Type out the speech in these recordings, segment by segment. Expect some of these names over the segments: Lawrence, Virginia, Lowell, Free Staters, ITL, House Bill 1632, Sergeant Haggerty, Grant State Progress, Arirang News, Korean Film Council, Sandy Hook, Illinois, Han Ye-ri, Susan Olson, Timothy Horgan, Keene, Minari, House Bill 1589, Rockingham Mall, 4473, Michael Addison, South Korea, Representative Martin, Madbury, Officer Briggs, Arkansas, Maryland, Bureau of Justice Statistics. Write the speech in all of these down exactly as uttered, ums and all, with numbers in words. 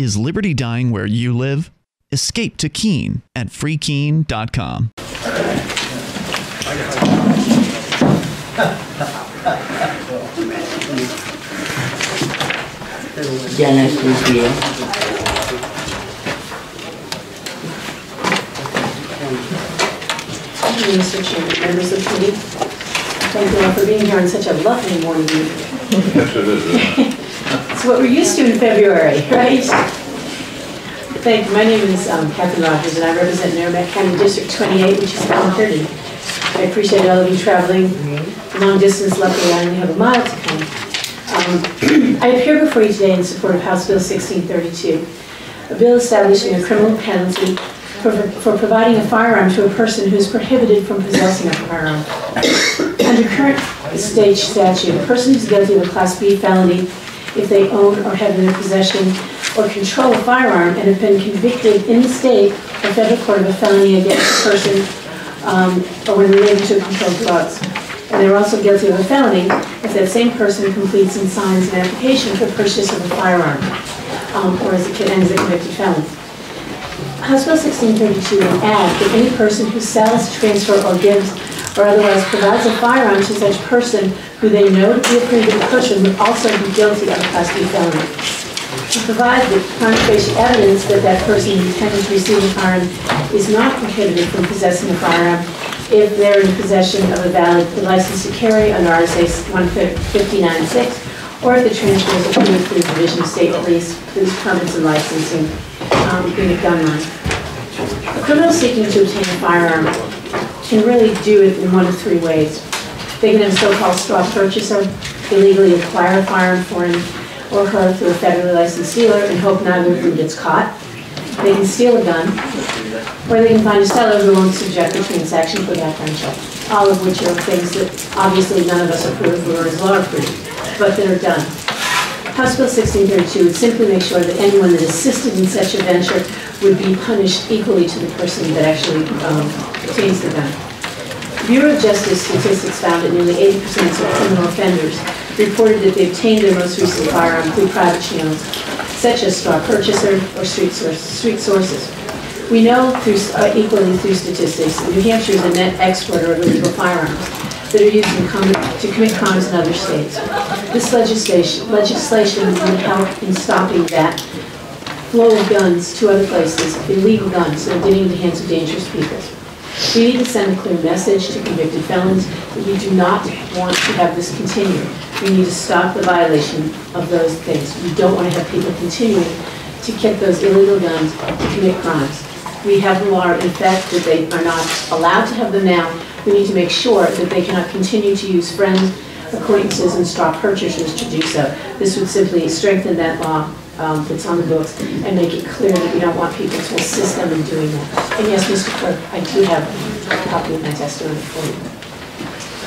Is liberty dying where you live? Escape to Keene at free keene dot com. Dennis is here. Thank you, Mister Chairman, members of committee. Thank you all for being here on such a lovely morning. Yes, it is. It's what we're used to in February, right? Thank you. My name is um, Kathy Rogers, and I represent Narrowback County District twenty-eight, which is one thirty. I appreciate all of you traveling long distance. Luckily, I only have a mile to come. Um, I appear before you today in support of House Bill sixteen thirty-two, a bill establishing a criminal penalty for, for providing a firearm to a person who is prohibited from possessing a firearm. Under current state statute, a person who is guilty of a Class B felony if they own or have in their possession or control a firearm and have been convicted in the state or federal court of a felony against a person Um, or when related to controlled drugs. And they're also guilty of a felony if that same person completes and signs an application for purchase of a firearm um, or as a, and is a convicted felon. House Bill sixteen thirty-two would add that any person who sells, transfers, or gives or otherwise provides a firearm to such person who they know to be a prohibited person would also be guilty of a Class B felony. To provide the prima facie evidence that that person intended to receive a firearm is not prohibited from possessing a firearm if they're in possession of a valid license to carry under R S A one fifty-nine point six, or if the transfer is approved through the Division of State Police, Police Permits and Licensing um, in a gun line. A criminal seeking to obtain a firearm can really do it in one of three ways. They can have a so-called straw purchaser, illegally acquire a firearm for him or her through a federally licensed dealer and hope neither of them gets caught. They can steal a gun, or they can find a seller who won't subject the transaction to a background check, all of which are things that obviously none of us approve or is law approved, but that are done. House Bill sixteen thirty-two would simply make sure that anyone that assisted in such a venture would be punished equally to the person that actually um, obtains the gun. The Bureau of Justice Statistics found that nearly eighty percent of criminal offenders reported that they obtained their most recent firearm through private channels, such as straw purchaser or street, source, street sources. We know through, uh, equally through statistics that New Hampshire is a net exporter of illegal firearms that are used in com to commit crimes in other states. This legislation, legislation would help in stopping that flow of guns to other places, illegal guns that are getting into the hands of dangerous people. We need to send a clear message to convicted felons that we do not want to have this continue. We need to stop the violation of those things. We don't want to have people continuing to get those illegal guns to commit crimes. We have the law in effect that they are not allowed to have them now. We need to make sure that they cannot continue to use friends, acquaintances, and straw purchasers to do so. This would simply strengthen that law um, that's on the books and make it clear that we don't want people to assist them in doing that. And yes, Mister Clerk, I do have a copy of my testimony for you.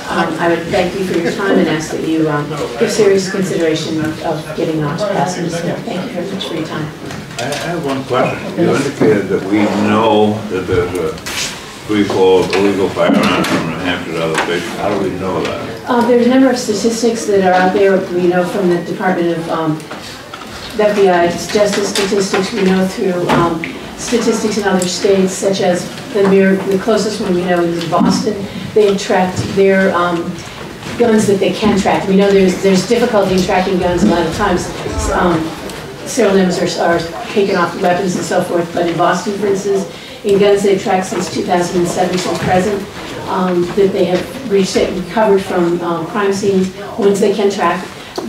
Um, I would thank you for your time and ask that you um, give serious consideration of getting on to passing this bill. Thank you very much for your time. I have one question. You indicated that we know that there's a free flow of illegal firearms from New Hampshire to other states. How do we know that? Uh, there's a number of statistics that are out there. We know from the Department of um, the F B I Justice Statistics. We know through um, statistics in other states, such as the, mere, the closest one we know is Boston. They tracked their um, guns that they can track. We know there's there's difficulty in tracking guns a lot of times. Um, serial numbers are, are taken off weapons and so forth, but in Boston, for instance, in guns they've tracked since two thousand seven till present, um, that they have reached it and recovered from um, crime scenes, once they can track,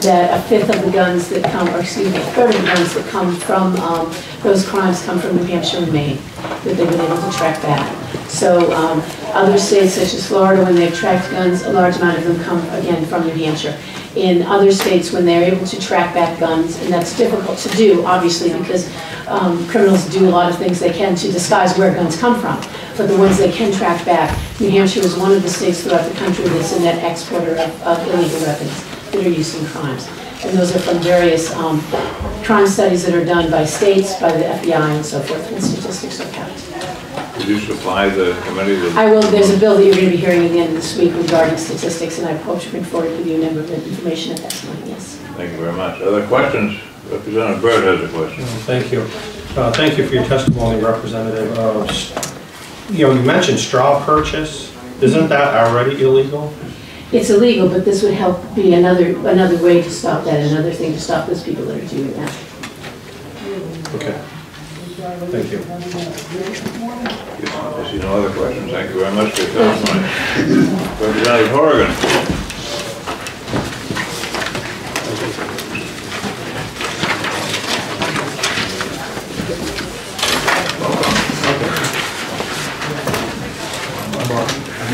that a fifth of the guns that come, or excuse me, a third of the guns that come from um, those crimes come from New Hampshire and Maine, that they've been able to track that. So um, other states such as Florida, when they've tracked guns, a large amount of them come again from New Hampshire. In other states, when they're able to track back guns, and that's difficult to do, obviously, because um, criminals do a lot of things they can to disguise where guns come from. But the ones they can track back, New Hampshire is one of the states throughout the country that's a net exporter of, of illegal weapons that are used in crimes. And those are from various um, crime studies that are done by states, by the F B I, and so forth, and statistics are kept. Did you supply the committee with? I will. There's a bill that you're going to be hearing at the end of this week regarding statistics, and I hope to bring forward with you a number of information at that time, yes. Thank you very much. Other questions? Representative Byrd has a question. Uh, thank you. Uh, thank you for your testimony, Representative. Uh, you know, you mentioned straw purchase. Isn't that already illegal? It's illegal, but this would help be another another way to stop that, another thing to stop those people that are doing that. Okay. Thank you. I see no other questions. Thank you very much for your testimony. Representative Horgan.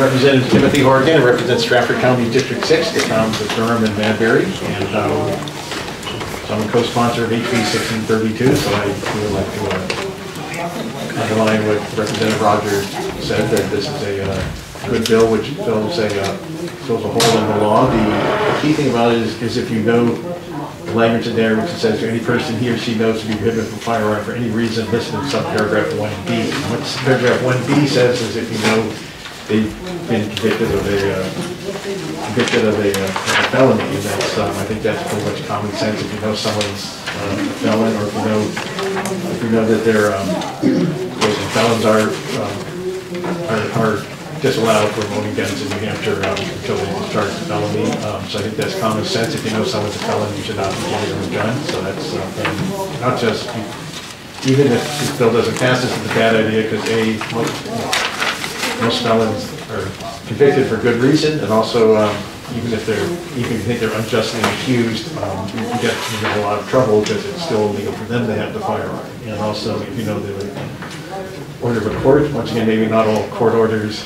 Representative Timothy Horgan, represents Stratford County District six, the towns of Durham and Madbury, and uh, so I'm a co-sponsor of H B sixteen thirty-two, so I would like to uh, underline what Representative Rogers said, that this is a uh, good bill which fills a, uh, fills a hole in the law. The, the key thing about it is, is if you know the language in there which says any person he or she knows to be prohibited from firearm for any reason listed in subparagraph one B. And what subparagraph one B says is if you know they've been convicted of a uh, convicted of a, uh, of a felony, and that's um, I think that's pretty much common sense. If you know someone's uh, a felon, or if you know if you know that they're um, felons are, um, are are disallowed from owning guns in New Hampshire um, until they discharge the felony. Um, so I think that's common sense. If you know someone's a felon, you should not be carrying a gun. So that's uh, not just even if this bill doesn't pass, this is a bad idea because a well, most felons are convicted for good reason, and also um, even if they're even if they're unjustly accused, um, you can get you know, a lot of trouble because it's still illegal for them to have the firearm. And also, if you know the order of a court, once again, maybe not all court orders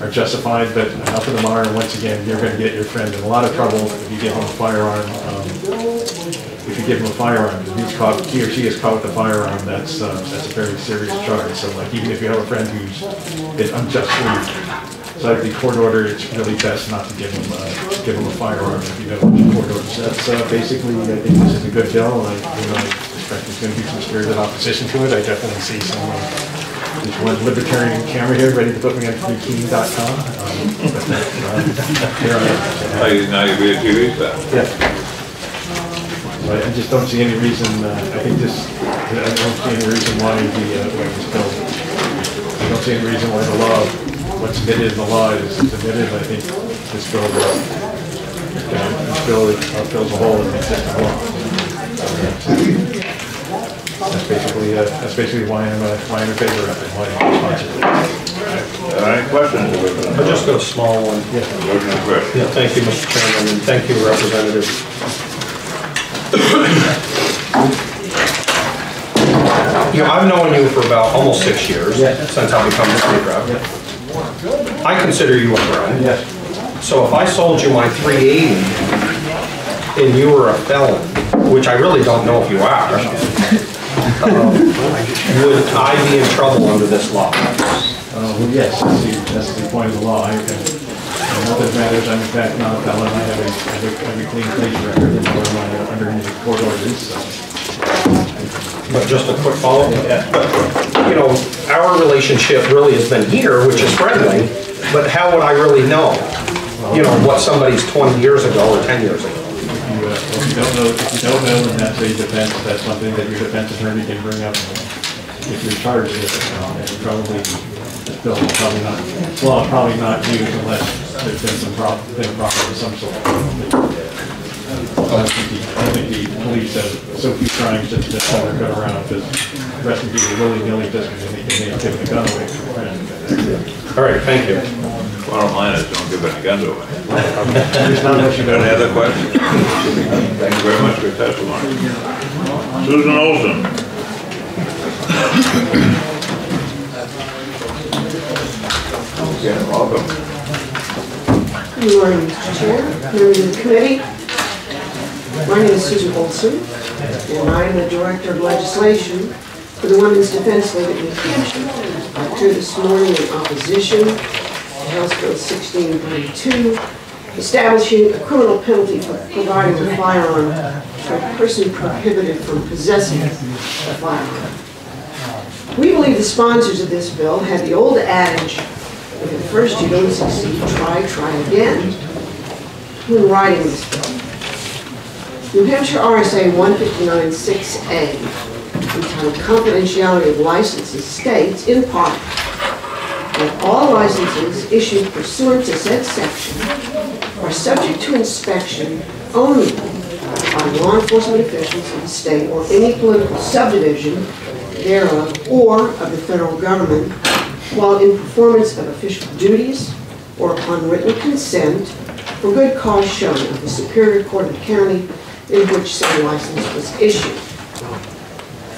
are justified, but enough of them are. And once again, you're going to get your friend in a lot of trouble if you give him a firearm. Um, if you give him a firearm, if he's caught, he or she is caught with a firearm, that's uh, that's a very serious charge. So, like, even if you have a friend who's been unjustly so the court order, it's really best not to give him uh, give him a firearm if you know what the court order says. So that's uh, basically, I think this is a good bill. I, you know, I expect there's going to be some spirited opposition to it. I definitely see some. Uh, There's one libertarian camera here ready to put me on free keene dot com. Um, but then, uh, here I am. Oh, you know, you're a T V star. Yeah. But I just don't see any reason, uh, I think this, I don't see any reason why the, uh, why this bill, I don't see any reason why the law, what's submitted in the law is submitted. I think this bill will, uh, fills a hole in the existing law. Uh, so. That's basically uh, that's basically why I'm uh, why I'm in favor of it. Why I'm responsible. All right, questions? I'll just go a small one. Yeah. Yeah. Thank you, Mister Chairman, and thank you, Representative. You know, I've known you for about almost six years yeah. since I become the state rep. Yeah. I consider you a friend. Yes. So if I sold you my three eighty and you were a felon, which I really don't know if you are. Um, would I be in trouble under this law? Uh, well, yes, that's the, that's the point of the law. I, I, in other matters, I'm in fact not a felon. I have a, I have a, I have a clean police record and I'm uh, under any court orders. So. But just a quick follow-up. Yeah. You know, our relationship really has been here, which is friendly, but how would I really know, well, you know, what somebody's twenty years ago or ten years ago? You, uh, well, if you don't know, if you don't know, then that's a defense. That's something that your defense attorney can bring up if you're charged with it. Um, and probably, this bill will probably not, this law is probably not used unless there's been some problem, been a problem of some sort. I think the, I think the police have so few crimes that they're going to go around because the rest of you are willy-nilly just because they can give the gun away to your friend. All right, thank you. Bottom line is, don't give any guns away. There's not much you got. Any other questions? Thank you very much for your testimony. Susan Olson. Yeah, welcome. Good morning, Mister Chair, members of the committee. My name is Susan Olson, and I am the Director of Legislation for the Women's Defense League in New Hampshire. I appeared this morning in opposition House Bill sixteen thirty-two, establishing a criminal penalty for providing a firearm to a person prohibited from possessing a firearm. We believe the sponsors of this bill had the old adage, if at first you don't succeed, try, try again, when writing this bill. New Hampshire R S A one fifty-nine point seven A, entitled Confidentiality of Licenses, states in part that all licenses issued pursuant to said section are subject to inspection only by law enforcement officials of the state or any political subdivision thereof or of the federal government while in performance of official duties or upon written consent for good cause shown of the Superior Court of the county in which said license was issued.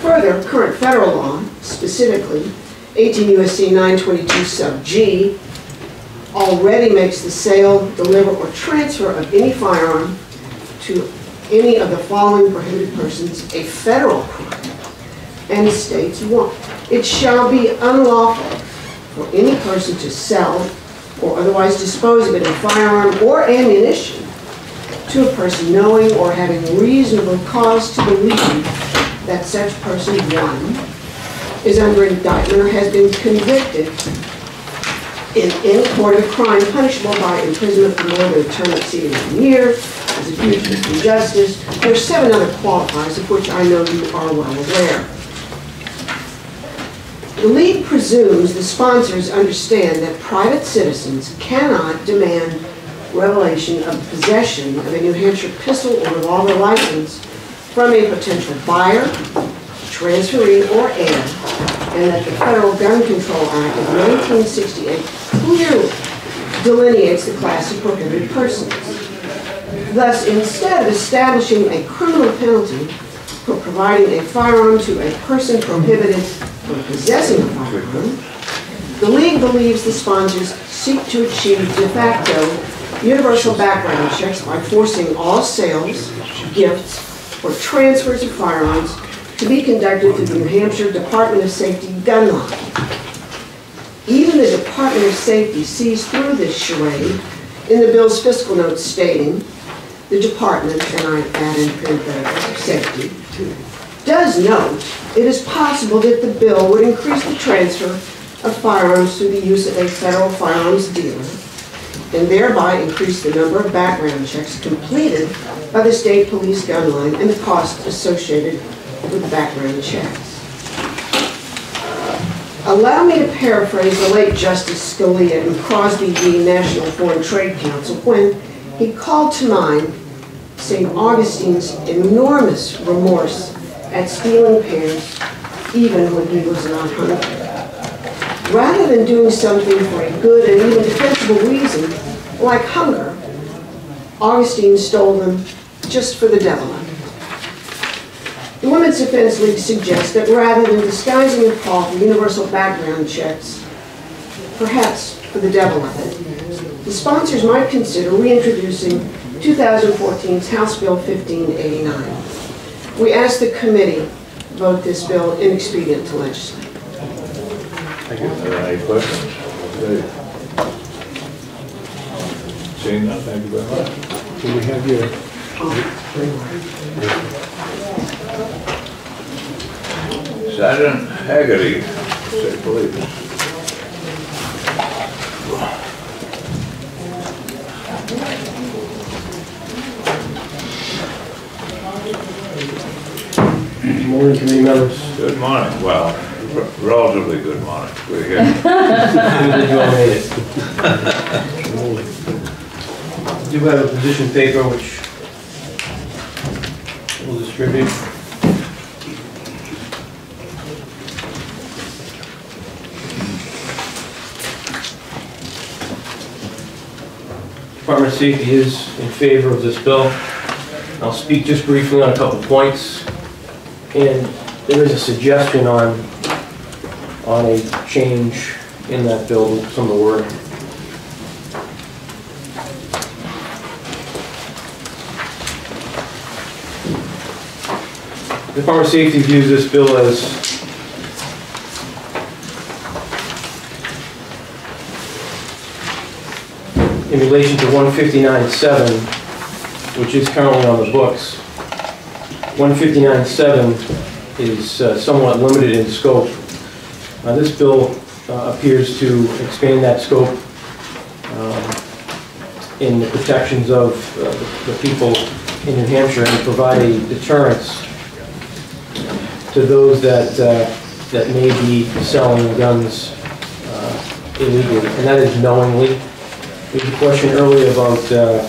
Further, current federal law, specifically eighteen U S C nine twenty-two sub G, already makes the sale, deliver, or transfer of any firearm to any of the following prohibited persons a federal crime, and states one. It shall be unlawful for any person to sell or otherwise dispose of any firearm or ammunition to a person knowing or having reasonable cause to believe that such person, one, is under indictment or has been convicted in any court of crime punishable by imprisonment for more than a term exceeding one year, as a fugitive from justice. There are seven other qualifiers of which I know you are well aware. The lead presumes the sponsors understand that private citizens cannot demand revelation of possession of a New Hampshire pistol or revolver license from a potential buyer, transferee, or heir, and that the Federal Gun Control Act of nineteen sixty-eight clearly delineates the class of prohibited persons. Thus, instead of establishing a criminal penalty for providing a firearm to a person prohibited from possessing a firearm, the League believes the sponsors seek to achieve de facto universal background checks by forcing all sales, gifts, or transfers of firearms to be conducted through the New Hampshire Department of Safety gun line. Even the Department of Safety sees through this charade in the bill's fiscal note stating, the Department, and I add in parentheses, Safety, does note it is possible that the bill would increase the transfer of firearms through the use of a federal firearms dealer and thereby increase the number of background checks completed by the state police gun line and the costs associated with background checks. Allow me to paraphrase the late Justice Scalia in Crosby v. National Foreign Trade Council when he called to mind Saint Augustine's enormous remorse at stealing pears, even when he was not hungry. Rather than doing something for a good and even defensible reason, like hunger, Augustine stole them just for the devil of it. The Women's Defense League suggests that rather than disguising the call for universal background checks, perhaps for the devil of it, the sponsors might consider reintroducing twenty fourteen's House Bill fifteen eighty-nine. We ask the committee to vote this bill inexpedient to legislate. Thank you. Are there any questions? Seeing none, thank you very much. Can we have your... Oh. Sergeant Haggerty, State Police. Good morning, committee members. Good morning. Well, relatively good morning. We're here. You all made it. I do have a position paper which we'll distribute. Department of Safety is in favor of this bill. I'll speak just briefly on a couple points. And there is a suggestion on, on a change in that bill, some of the wording. The Department of Safety views this bill as in relation to one fifty-nine point seven, which is currently on the books. one fifty-nine point seven is uh, somewhat limited in scope. Uh, this bill uh, appears to expand that scope um, in the protections of uh, the, the people in New Hampshire and provide a deterrence to those that uh, that may be selling guns uh, illegally, and that is knowingly. There was a question earlier about uh,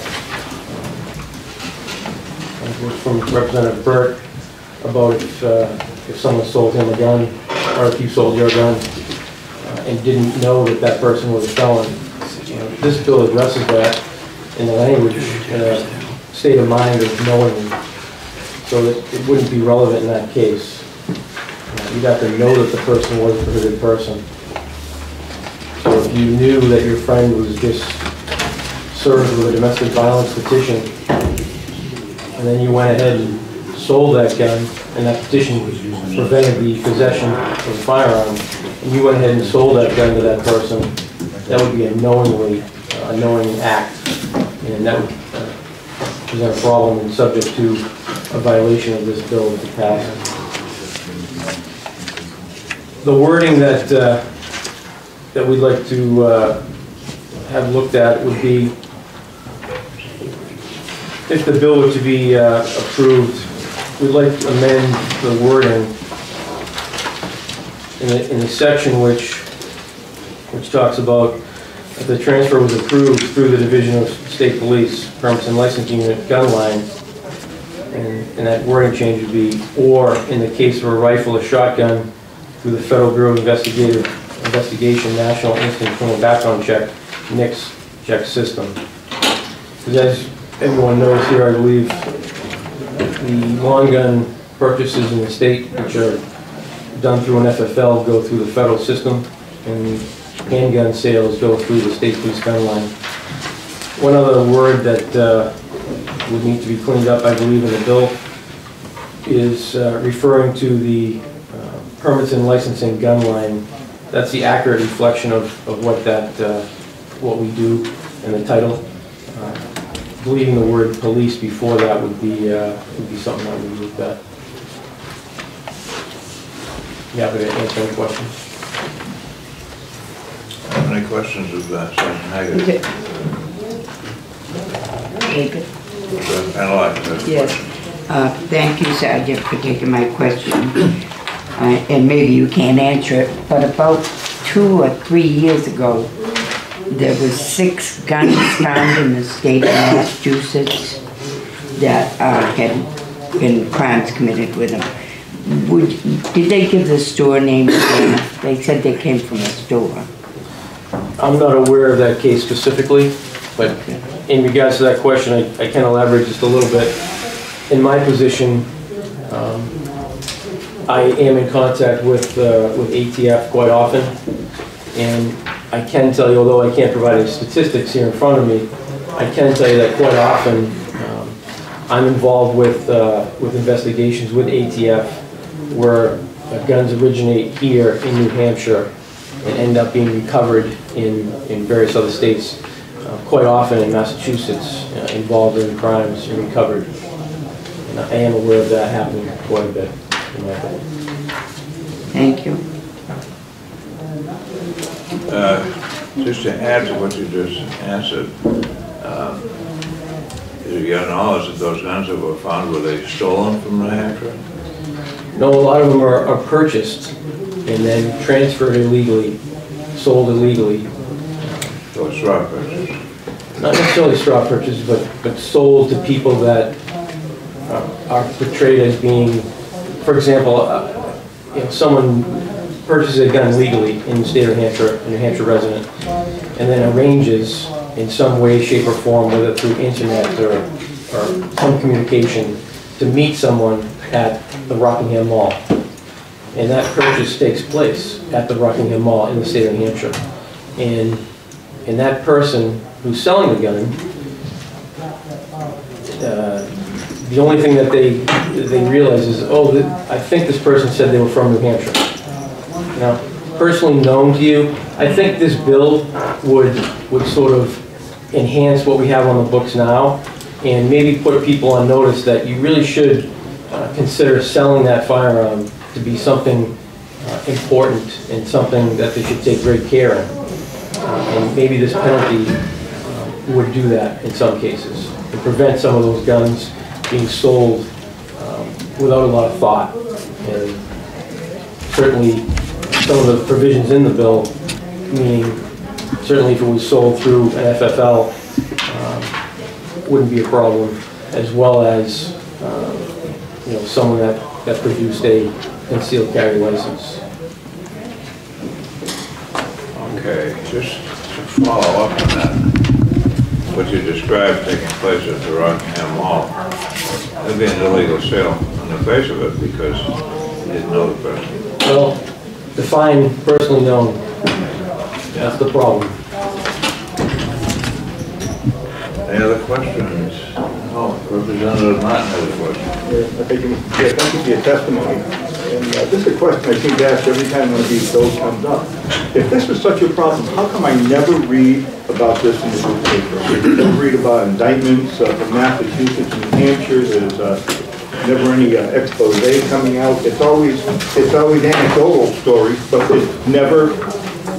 from Representative Burt about if uh, if someone sold him a gun, or if you sold your gun uh, and didn't know that that person was a felon. Uh, this bill addresses that in the language, uh, state of mind of knowingly, so that it wouldn't be relevant in that case. Uh, you'd have to know that the person was a prohibited person. So if you knew that your friend was just served with a domestic violence petition, and then you went ahead and sold that gun, and that petition prevented the possession of a firearm, and you went ahead and sold that gun to that person, that would be a knowingly, uh, a knowing act, and that would uh, present a problem and subject to a violation of this bill if it passes. The wording that uh, that we'd like to uh, have looked at would be, if the bill were to be uh, approved, we'd like to amend the wording in the, in the section which which talks about the transfer was approved through the Division of State Police Permits and Licensing Unit gun line, and, and that wording change would be, or in the case of a rifle or shotgun through the Federal Bureau of Investigative Investigation National Instant Criminal Background Check (N I C S) check system. Because as everyone knows here, I believe, the long gun purchases in the state, which are done through an F F L, go through the federal system, and handgun sales go through the state police gun line. One other word that uh, would need to be cleaned up, I believe, in the bill is uh, referring to the uh, permits and licensing gun line. That's the accurate reflection of, of what that uh, what we do in the title. Uh, Leaving the word police before that would be uh, would be something that we would look at. Yeah, but answer any questions. How many questions of that? Sergeant Haggerty? Okay. Yes. Uh, thank you, Sergeant, for taking my question. Uh, and maybe you can't answer it, but about two or three years ago, there was six guns found in the state of Massachusetts that uh, had been crimes committed with them. Would, did they give the store name? They said they came from a store. I'm not aware of that case specifically, but in regards to that question, I, I can elaborate just a little bit. In my position, um, I am in contact with uh, with A T F quite often, and I can tell you, although I can't provide any statistics here in front of me, I can tell you that quite often um, I'm involved with uh, with investigations with A T F where uh, guns originate here in New Hampshire and end up being recovered in, in various other states, uh, quite often in Massachusetts, uh, involved in crimes and recovered. And I am aware of that happening quite a bit in my opinion. Thank you. Uh, just to add to what you just answered, uh, is it your knowledge that those guns that were found, were they stolen from New Hampshire? No, a lot of them are, are purchased and then transferred illegally, sold illegally. So straw purchases? Not necessarily straw purchases, but, but sold to people that uh, are portrayed as being, for example, uh, you know, someone purchases a gun legally in the state of New Hampshire, a New Hampshire resident, and then arranges in some way, shape, or form, whether through internet or, or some communication, to meet someone at the Rockingham Mall. And that purchase takes place at the Rockingham Mall in the state of New Hampshire. And, and that person who's selling the gun, uh, the only thing that they, they realize is, oh, th I think this person said they were from New Hampshire. Now, personally known to you, I think this bill would would sort of enhance what we have on the books now, and maybe put people on notice that you really should uh, consider selling that firearm to be something uh, important and something that they should take great care in. Uh, and maybe this penalty uh, would do that in some cases, to prevent some of those guns being sold um, without a lot of thought. And certainly some of the provisions in the bill, meaning certainly if it was sold through an F F L, um, wouldn't be a problem, as well as uh, you know, someone that, that produced a concealed carry license. Okay, just to follow up on that, what you described taking place at the Rockingham Mall, that would be an illegal sale on the face of it because you didn't know the person. Well, define personally known. That's the problem. Any other questions? Oh, Representative Martin has a question. Yeah, I think you, yeah, thank you for your testimony. And uh, this is a question I seem to ask every time one of these bills comes up. If this was such a problem, how come I never read about this in the newspaper? I never read about indictments uh, from Massachusetts and New Hampshire. There's uh, never any uh, expose coming out. It's always it's always anecdotal stories, but it's never.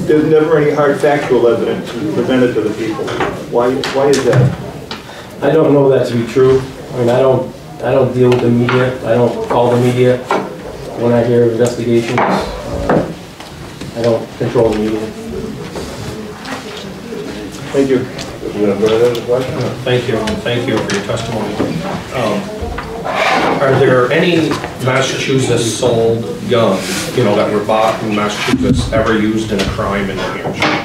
There's never any hard factual evidence presented to the people. Why? Why is that? I don't know that to be true. I mean, I don't. I don't deal with the media. I don't call the media when I hear investigations. Uh, I don't control the media. Thank you. Thank you. Thank you for your testimony. Um, are there any Massachusetts-sold guns, you know, that were bought in Massachusetts ever used in a crime in New Hampshire?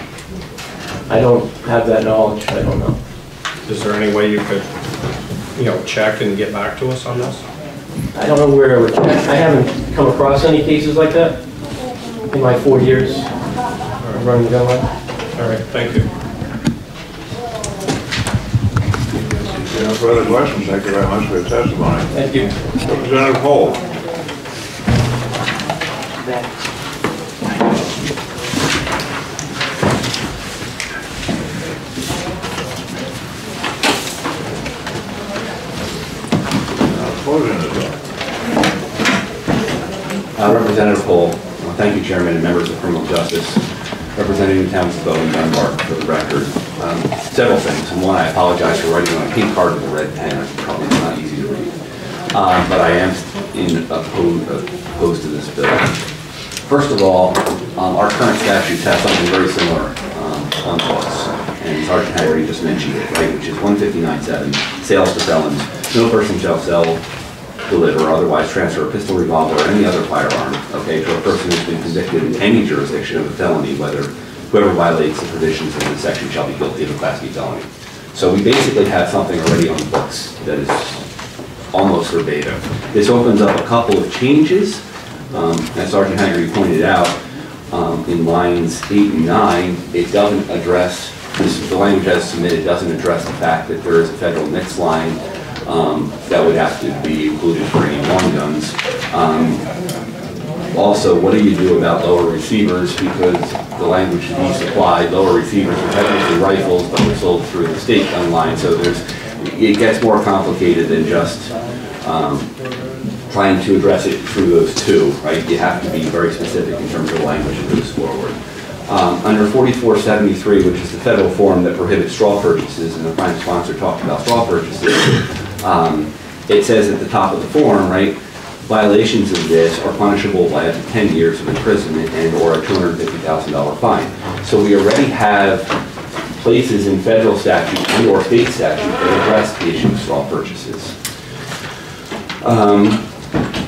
I don't have that knowledge. I don't know. Is there any way you could, you know, check and get back to us on this? I don't know where I would check. I haven't come across any cases like that in my four years of running the gun line. All right. Thank you. No further questions. Thank you very much for your testimony. Thank you. Representative Pohl. Uh, Representative Pohl, well, thank you, Chairman and members of Criminal Justice, representing the towns of Lowell and Dunbar for the record. Um, several things. And one, I apologize for writing on a pink card with a red pen. It's probably not easy to read. Um, but I am in opposed to this bill. First of all, um, our current statutes have something very similar um, on the books, and Sergeant Haggerty just mentioned it, right, which is one fifty-nine point seven, sales to felons. No person shall sell, deliver, or otherwise transfer a pistol, revolver, or any other firearm, okay, to a person who's been convicted in any jurisdiction of a felony, whether whoever violates the provisions of this section shall be guilty of a Class B felony. So we basically have something already on the books that is almost verbatim. This opens up a couple of changes. Um, as Sergeant Haggerty pointed out, um, in lines eight and nine, it doesn't address, this, the language as submitted doesn't address the fact that there is a federal N I C S line um, that would have to be included for any long guns. Um, also, what do you do about lower receivers? Because the language to be supplied, lower receivers are technically rifles, but they're sold through the state gun line. So there's, it gets more complicated than just um, trying to address it through those two, right? You have to be very specific in terms of the language that goes forward. Um, under forty-four seventy-three, which is the federal form that prohibits straw purchases, and the prime sponsor talked about straw purchases, um, it says at the top of the form, right, violations of this are punishable by up to ten years of imprisonment and or a two hundred fifty thousand dollar fine. So we already have places in federal statute and or state statute that address the issue of straw purchases. Um,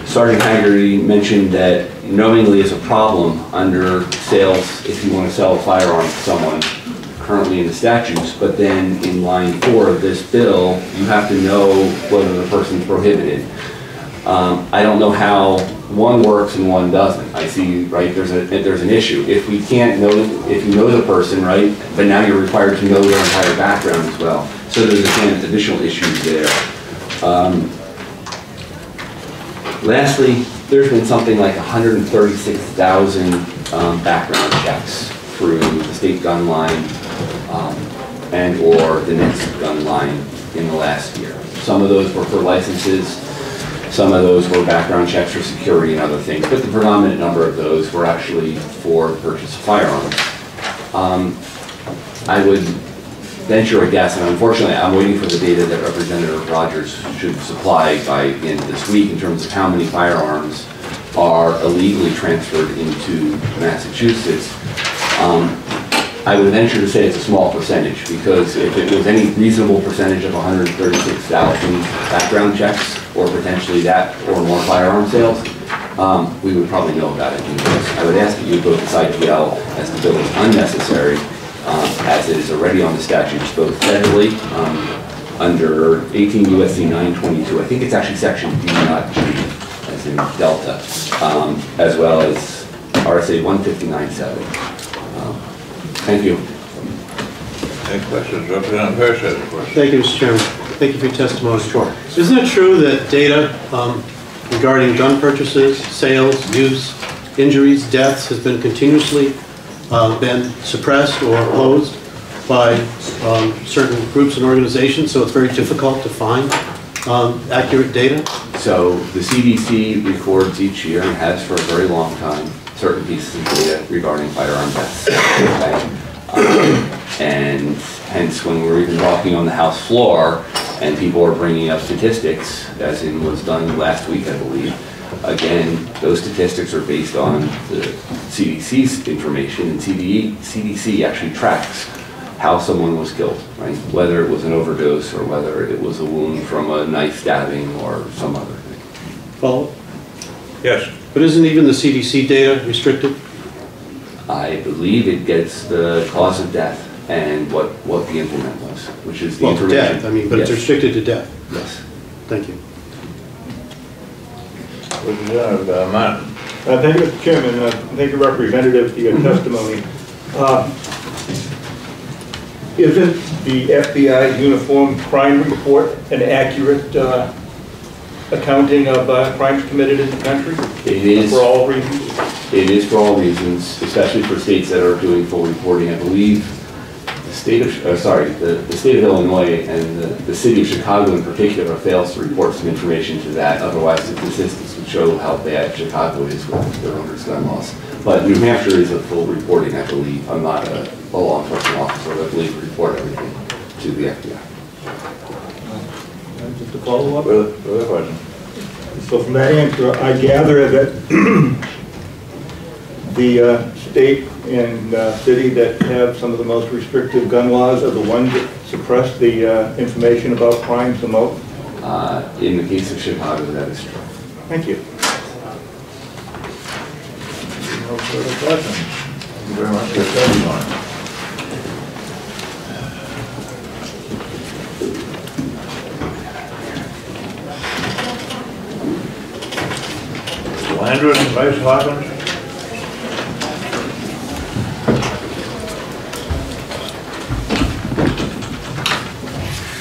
Sergeant Haggerty mentioned that knowingly is a problem under sales if you want to sell a firearm to someone currently in the statutes, but then in line four of this bill, you have to know whether the person's prohibited. Um, I don't know how one works and one doesn't. I see, right, there's, a, there's an issue. If we can't know, if you know the person, right, but now you're required to know their entire background as well. So there's again additional issues there. Um, Lastly, there's been something like one hundred thirty-six thousand um, background checks through the state gun line um, and or the N I C S gun line in the last year. Some of those were for licenses, some of those were background checks for security and other things, but the predominant number of those were actually for purchase of firearms. Um, I would venture a guess, and unfortunately I'm waiting for the data that Representative Rogers should supply by the end of this week in terms of how many firearms are illegally transferred into Massachusetts. Um, I would venture to say it's a small percentage, because if it was any reasonable percentage of one hundred thirty-six thousand background checks, or potentially that, or more firearm sales, um, we would probably know about it. I would ask that you vote this I P L as the bill is unnecessary, um, as it is already on the statutes both federally, um, under eighteen U S C nine twenty-two, I think it's actually section D, not G, as in Delta, um, as well as R S A one fifty-nine point seven. Thank you. Any questions? Representative Hirsch has a question. Thank you, Mister Chairman. Thank you for your testimony. Sure. Isn't it true that data um, regarding gun purchases, sales, use, injuries, deaths has been continuously uh, been suppressed or opposed by um, certain groups and organizations, so it's very difficult to find um, accurate data? So the C D C records each year and has for a very long time certain pieces of data regarding firearm deaths. Okay. Um, and hence, when we're even walking on the House floor and people are bringing up statistics, as in was done last week, I believe, again, those statistics are based on the C D C's information, and C D C actually tracks how someone was killed, right? Whether it was an overdose or whether it was a wound from a knife stabbing or some other thing. Well, yes. But isn't even the C D C data restricted? I believe it gets the cause of death and what, what the implement was, which is the well, information. Death, I mean, but yes. It's restricted to death. Yes. Thank you. Representative Martin. Uh, thank you, Mister Chairman. Uh, thank you, Representative, for your testimony. Uh, isn't the F B I Uniform Crime Report an accurate uh, accounting of uh, crimes committed in the country? It is. For all reasons? It is for all reasons, especially for states that are doing full reporting. I believe the state of, uh, sorry, the, the state of Illinois and the, the city of Chicago in particular fails to report some information to that. Otherwise, the statistics would show how bad Chicago is with their owners' gun laws. But New Hampshire is a full reporting, I believe. I'm not a, a law enforcement officer, but I believe we report everything to the F B I. Just to follow up? Really, really question. So from that answer, I gather that the uh, state and uh, city that have some of the most restrictive gun laws are the ones that suppress the uh, information about crimes the most? Uh, in the case of Chicago, that is true. Thank you. No further questions. Thank you very much for testimony. Andrew and Vice Hawkins.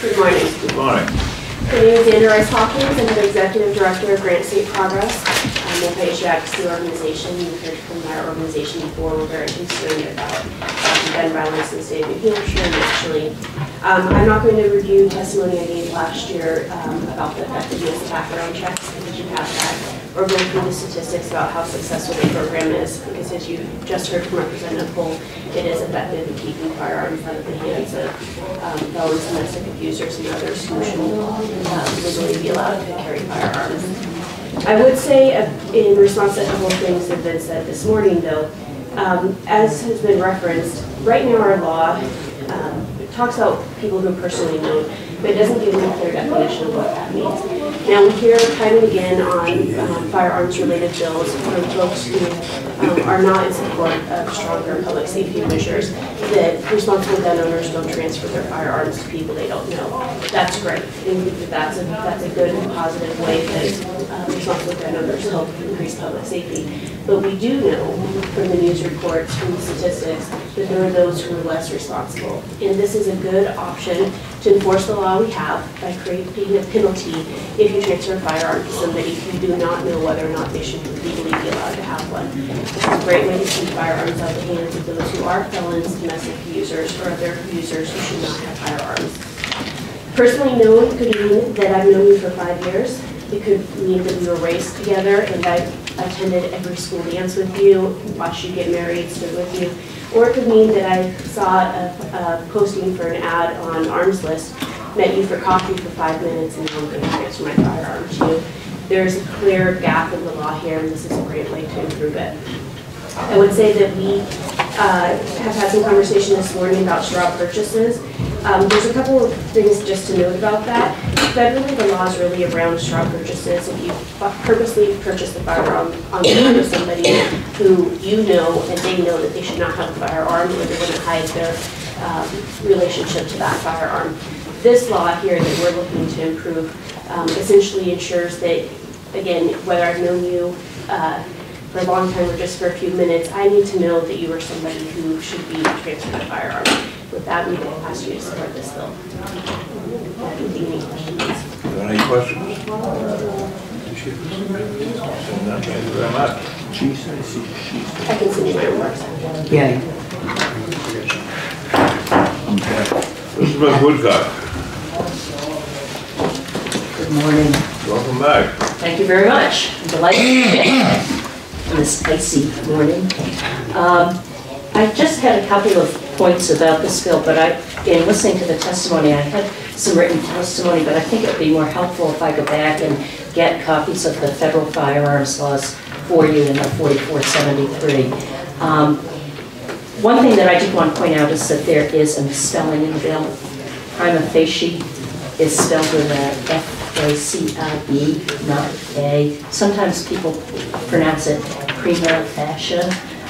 Good morning. Good morning. My name is Andrew Rice Hawkins. I'm the Executive Director of Grant State Progress. I'm a multi-advocacy organization. You've heard from our organization before. We're very concerned about gun violence in the state of New Hampshire and actually. Um, I'm not going to review testimony I gave last year um, about the effectiveness of background checks. I think you have that. Or going through the statistics about how successful the program is, because as you just heard from Representative Pohl, it is effective in keeping firearms out of the hands of um, felons, domestic abusers, and others who should um, legally be allowed to carry firearms. I would say, uh, in response to a couple of things that have been said this morning, though, um, as has been referenced, right now our law um, talks about people who personally know, but it doesn't give them a clear definition of what that means. Now we hear time and again on um, firearms-related bills from folks who um, are not in support of stronger public safety measures that responsible gun owners don't transfer their firearms to people they don't know. That's great. I think that that's a, that's a good and positive way that um, responsible gun owners help increase public safety. But we do know from the news reports, from the statistics, that there are those who are less responsible. And this is a good option to enforce the law we have by creating a penalty if you transfer a firearm to somebody who do not know whether or not they should legally be allowed to have one. This is a great way to keep firearms out of the hands of those who are felons, domestic users, or other users who should not have firearms. Personally known could mean that I've known you for five years. It could mean that we were raised together and I attended every school dance with you, watched you get married, stood with you. Or it could mean that I saw a, a posting for an ad on Arms List, met you for coffee for five minutes, and now I'm going to transfer my firearm to you. There's a clear gap in the law here, and this is a great way to improve it. I would say that we uh, have had some conversation this morning about straw purchases. Um, there's a couple of things just to note about that. Federally, the law is really around straw purchases. If you purposely purchase the firearm on the part of somebody who you know and they know that they should not have a firearm, or they wouldn't hide their um, relationship to that firearm. This law here that we're looking to improve um, essentially ensures that, again, whether I've known you uh, for a long time or just for a few minutes, I need to know that you are somebody who should be transferred a firearm. With that, we will ask you to support this bill. Any questions? Any questions? Thank you very much. I can see my remarks. Yeah. This is Miz Woodcock. Good morning. Welcome back. Thank you very much. I'm delighted to be here on this icy morning. Um, I just had a couple of points about this bill, but I, in listening to the testimony, I had some written testimony, but I think it would be more helpful if I go back and get copies of the federal firearms laws for you in the forty-four seventy-three. Um, one thing that I did want to point out is that there is a misspelling in the bill. Prima facie is spelled with a F A C I E, not A. Sometimes people pronounce it prima facie.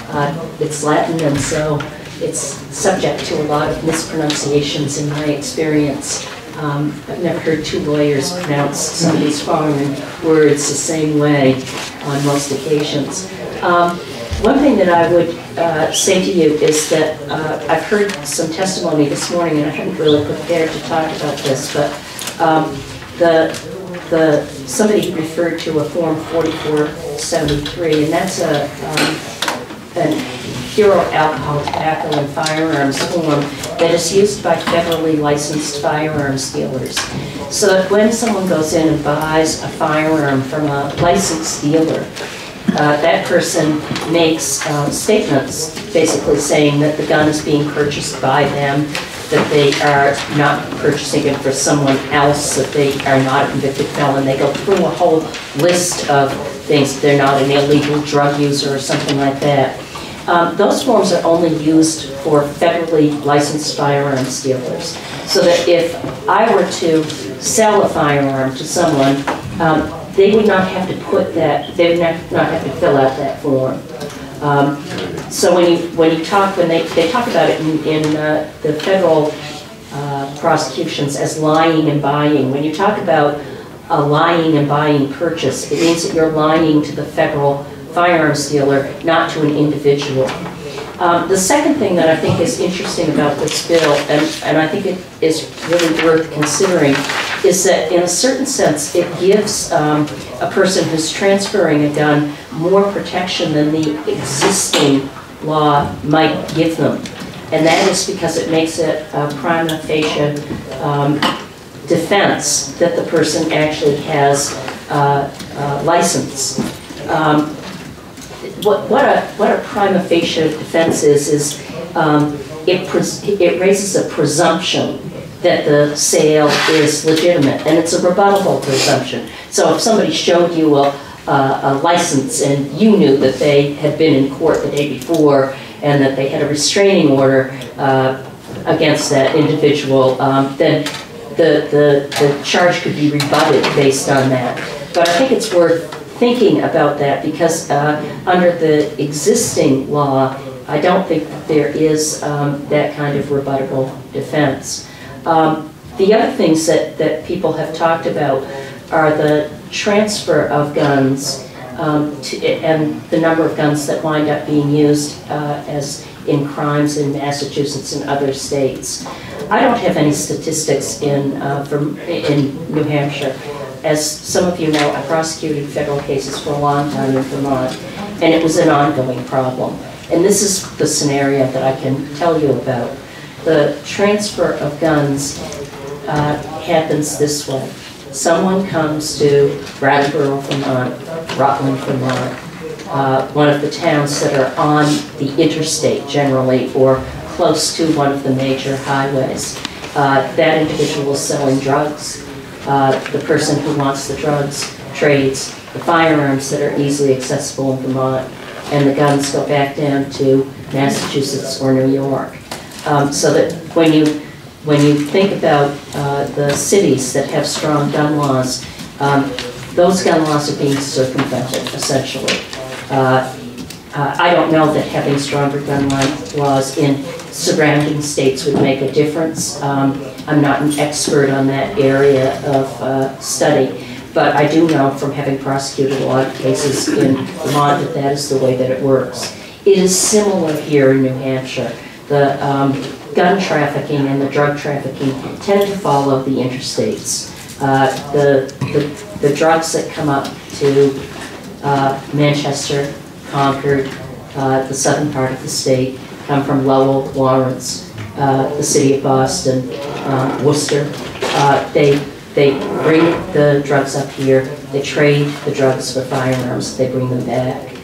Uh, it's Latin, and so it's subject to a lot of mispronunciations in my experience. Um, I've never heard two lawyers pronounce some of these foreign words the same way on most occasions. Um, one thing that I would uh, say to you is that uh, I've heard some testimony this morning, and I haven't really prepared to talk about this, but um, the, the, somebody referred to a Form forty-four seventy-three, and that's a, um, an Pure alcohol, tobacco, and firearms form that is used by federally licensed firearms dealers. So that when someone goes in and buys a firearm from a licensed dealer, uh, that person makes uh, statements basically saying that the gun is being purchased by them, that they are not purchasing it for someone else, that they are not a convicted felon. They go through a whole list of things. They're not an illegal drug user or something like that. Um, those forms are only used for federally licensed firearms dealers. So that if I were to sell a firearm to someone, um, they would not have to put that, they would not have to fill out that form. Um, so when you, when you talk, when they, they talk about it in, in uh, the federal uh, prosecutions as lying and buying, when you talk about a lying and buying purchase, it means that you're lying to the federal firearms dealer, not to an individual. Um, the second thing that I think is interesting about this bill, and, and I think it is really worth considering, is that in a certain sense it gives um, a person who's transferring a gun more protection than the existing law might give them. And that is because it makes it a prima facie um, defense that the person actually has uh, a license. Um, What, what a what a prima facie defense is is um, it pres it raises a presumption that the sale is legitimate, and it's a rebuttable presumption. So if somebody showed you a, a, a license and you knew that they had been in court the day before and that they had a restraining order uh, against that individual, um, then the, the the charge could be rebutted based on that. But I think it's worth thinking about that, because uh, under the existing law, I don't think that there is um, that kind of rebuttable defense. Um, the other things that, that people have talked about are the transfer of guns um, to, and the number of guns that wind up being used uh, as in crimes in Massachusetts and other states. I don't have any statistics in, uh, from, in New Hampshire. As some of you know, I prosecuted federal cases for a long time in Vermont, and it was an ongoing problem. And this is the scenario that I can tell you about. The transfer of guns uh, happens this way. Someone comes to Brattleboro, Vermont, Rutland, Vermont. uh, one of the towns that are on the interstate generally or close to one of the major highways. Uh, that individual is selling drugs. Uh, the person who wants the drugs trades the firearms that are easily accessible in Vermont, and the guns go back down to Massachusetts or New York. Um, so that when you, when you think about uh, the cities that have strong gun laws, um, those gun laws are being circumvented, essentially. Uh, uh, I don't know that having stronger gun laws in surrounding states would make a difference. Um, I'm not an expert on that area of uh, study, but I do know from having prosecuted a lot of cases in Vermont that that is the way that it works. It is similar here in New Hampshire. The um, gun trafficking and the drug trafficking tend to follow the interstates. Uh, the, the, the drugs that come up to uh, Manchester, Concord, uh, the southern part of the state, come from Lowell, Lawrence, uh, the city of Boston, uh, Worcester. Uh, they, they bring the drugs up here, they trade the drugs for firearms, they bring them back.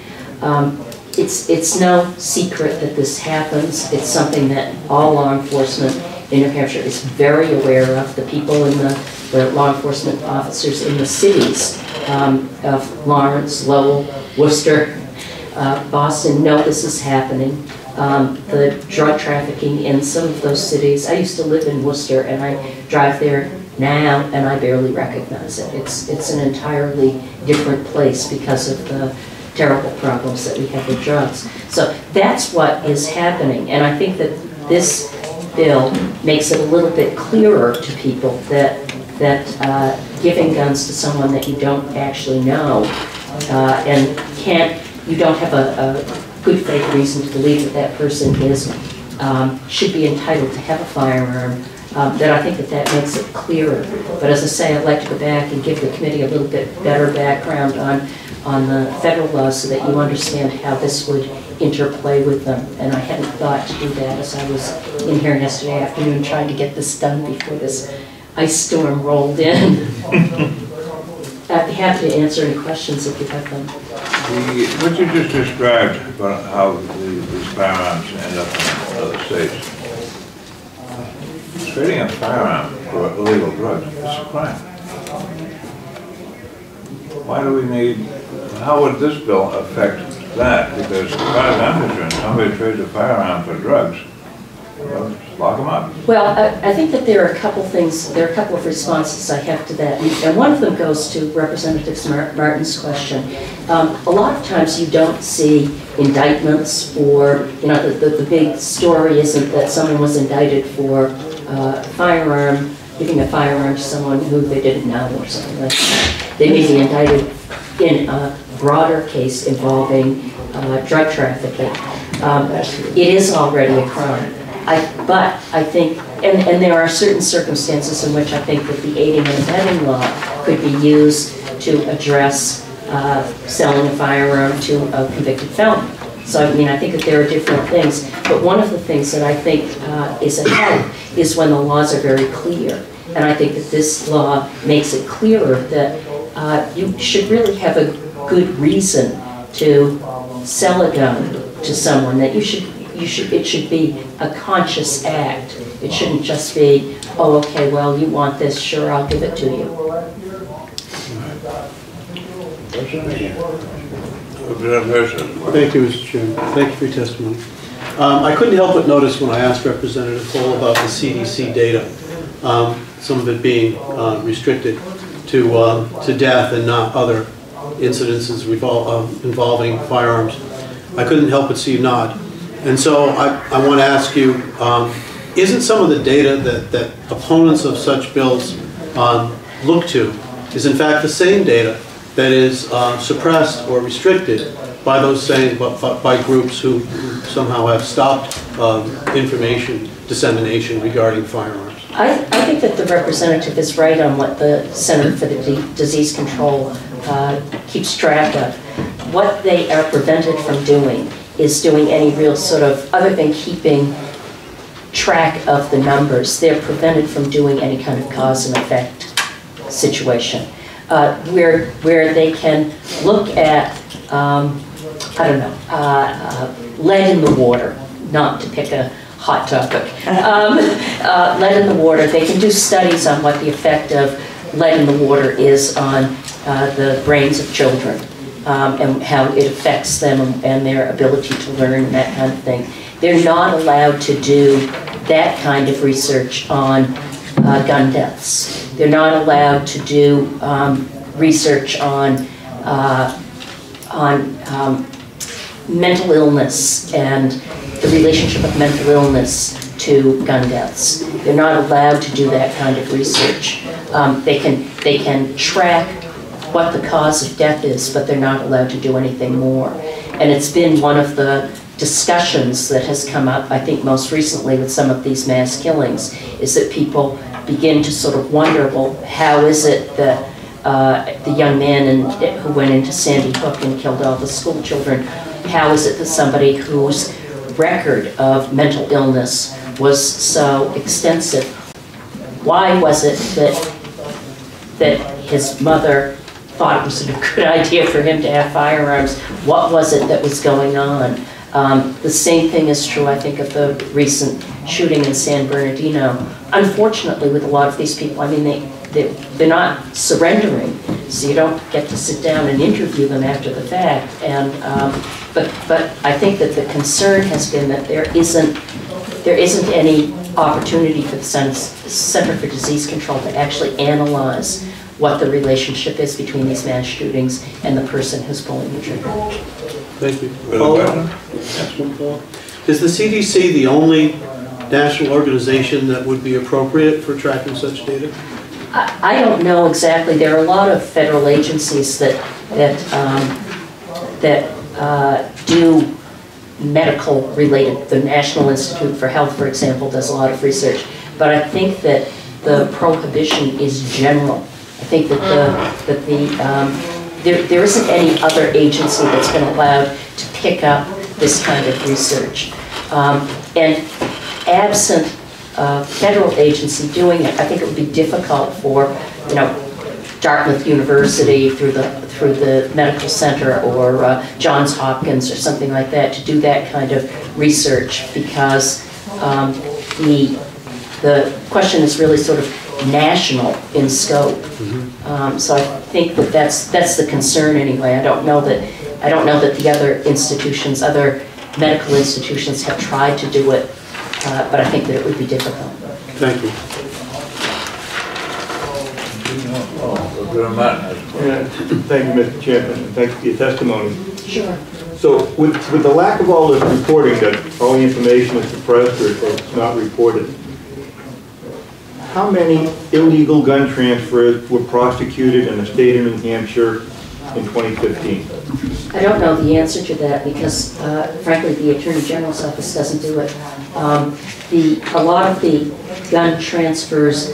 Um, It's, it's no secret that this happens. It's something that all law enforcement in New Hampshire is very aware of. The people in the, the law enforcement officers in the cities um, of Lawrence, Lowell, Worcester, uh, Boston know this is happening. Um, the drug trafficking in some of those cities. I used to live in Worcester and I drive there now and I barely recognize it. It's, it's an entirely different place because of the terrible problems that we have with drugs. So that's what is happening, and I think that this bill makes it a little bit clearer to people that that uh, giving guns to someone that you don't actually know uh, and can't, you don't have a, a good faith reason to believe that that person is um, should be entitled to have a firearm. Um, that I think that that makes it clearer. But as I say, I'd like to go back and give the committee a little bit better background on. on the federal laws so that you understand how this would interplay with them. And I hadn't thought to do that as I was in here yesterday afternoon trying to get this done before this ice storm rolled in. I'd be happy to answer any questions if you have them. The, what you just described about how the, these firearms end up in other states, trading a firearm for illegal drugs is a crime. Why do we need, how would this bill affect that? Because as far as I'm concerned, somebody trades a firearm for drugs, well, just lock them up. Well, I, I think that there are a couple things, there are a couple of responses I have to that. And one of them goes to Representative Martin's question. Um, a lot of times you don't see indictments or, you know, the, the, the big story isn't that someone was indicted for uh, firearm, giving a firearm to someone who they didn't know or something like that. They may be indicted in a broader case involving uh, drug trafficking. Um, it is already a crime. I, but I think, and, and there are certain circumstances in which I think that the aiding and abetting law could be used to address uh, selling a firearm to a convicted felon. So I mean, I think that there are different things, but one of the things that I think uh, is a help is when the laws are very clear. And I think that this law makes it clearer that uh, you should really have a good reason to sell a gun to someone. That you should, you should, it should be a conscious act. It shouldn't just be, oh, okay, well, you want this, sure, I'll give it to you. Thank you, Mister Chairman. Thank you for your testimony. Um, I couldn't help but notice when I asked Representative Pohl about the C D C data, um, some of it being uh, restricted to uh, to death and not other incidences revol uh, involving firearms. I couldn't help but see you nod. And so I, I want to ask you, um, isn't some of the data that, that opponents of such bills um, look to is in fact the same data that is uh, suppressed or restricted by those same, by, by groups who somehow have stopped um, information dissemination regarding firearms? I, I think that the representative is right on what the Center for the D Disease Control uh, keeps track of. What they are prevented from doing is doing any real sort of, other than keeping track of the numbers, they're prevented from doing any kind of cause and effect situation. Uh, where, where they can look at um, I don't know, uh, uh, lead in the water, not to pick a hot topic, um, uh, lead in the water. They can do studies on what the effect of lead in the water is on uh, the brains of children, um, and how it affects them and their ability to learn and that kind of thing. They're not allowed to do that kind of research on uh, gun deaths. They're not allowed to do um, research on uh, on um, mental illness and the relationship of mental illness to gun deaths. They're not allowed to do that kind of research. Um, they can they can track what the cause of death is, but they're not allowed to do anything more. And it's been one of the discussions that has come up, I think most recently with some of these mass killings, is that people begin to sort of wonder, well, how is it that uh, the young man in, who went into Sandy Hook and killed all the school children, how is it that somebody who's record of mental illness was so extensive? Why was it that that his mother thought it was a good idea for him to have firearms? What was it that was going on? Um, the same thing is true, I think, of the recent shooting in San Bernardino. Unfortunately, with a lot of these people, I mean, they, they, they're not surrendering, so you don't get to sit down and interview them after the fact. And um, But, but I think that the concern has been that there isn't, there isn't any opportunity for the Center for Disease Control to actually analyze what the relationship is between these mass shootings and the person who's pulling the trigger. Thank you. Paul? Is the C D C the only national organization that would be appropriate for tracking such data? I, I don't know exactly. There are a lot of federal agencies that, that, um, that Uh, do medical related. The National Institute for Health, for example, does a lot of research. But I think that the prohibition is general. I think that the, that the um, there, there isn't any other agency that's been allowed to pick up this kind of research. Um, and absent a federal agency doing it, I think it would be difficult for, you know, Dartmouth University through the through the medical center, or uh, Johns Hopkins or something like that, to do that kind of research, because um, the the question is really sort of national in scope. Mm-hmm. um, so I think that that's that's the concern anyway. I don't know that I don't know that the other institutions, other medical institutions, have tried to do it, uh, but I think that it would be difficult. Thank you. Oh, good amount. Yeah. Thank you, Mister Chairman, and thanks for your testimony. Sure. So, with, with the lack of all this reporting, that all the information is suppressed or it's not reported, how many illegal gun transfers were prosecuted in the state of New Hampshire in twenty fifteen? I don't know the answer to that, because, uh, frankly, the Attorney General's office doesn't do it. Um, the a lot of the gun transfers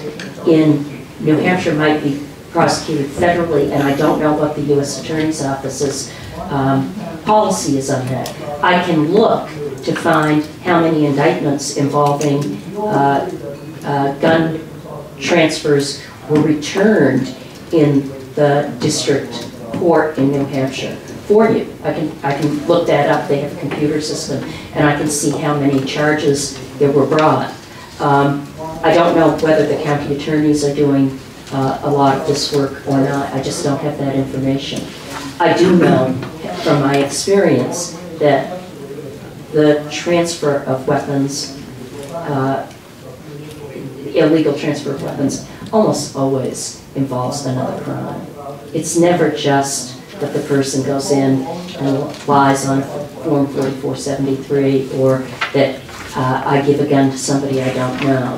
in New Hampshire might be prosecuted federally, and I don't know what the U S Attorney's Office's um, policy is on that. I can look to find how many indictments involving uh, uh, gun transfers were returned in the district court in New Hampshire for you. I can, I can look that up. They have a computer system, and I can see how many charges there were brought. Um, I don't know whether the county attorneys are doing uh, a lot of this work or not. I just don't have that information. I do know from my experience that the transfer of weapons, uh, illegal transfer of weapons, almost always involves another crime. It's never just that the person goes in and lies on Form forty-four seventy-three, or that uh, I give a gun to somebody I don't know.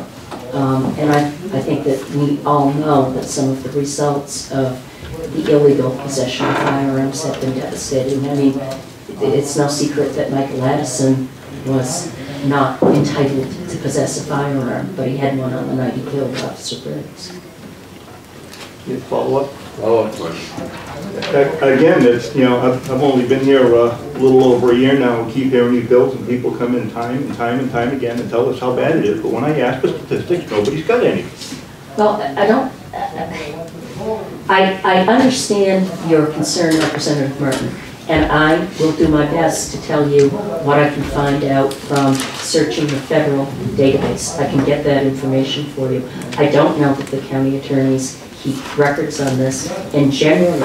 Um, and I, I think that we all know that some of the results of the illegal possession of firearms have been devastating. I mean, it's no secret that Michael Addison was not entitled to possess a firearm, but he had one on the night he killed Officer Briggs. You follow up? Follow up question. Again, it's, you know, I've, I've only been here uh, a little over a year now, and keep hearing these bills, and people come in time and time and time again and tell us how bad it is. But when I ask for statistics, nobody's got any. Well, I don't. Uh, I I understand your concern, Representative Martin, and I will do my best to tell you what I can find out from searching the federal database. I can get that information for you. I don't know that the county attorneys keep records on this, and generally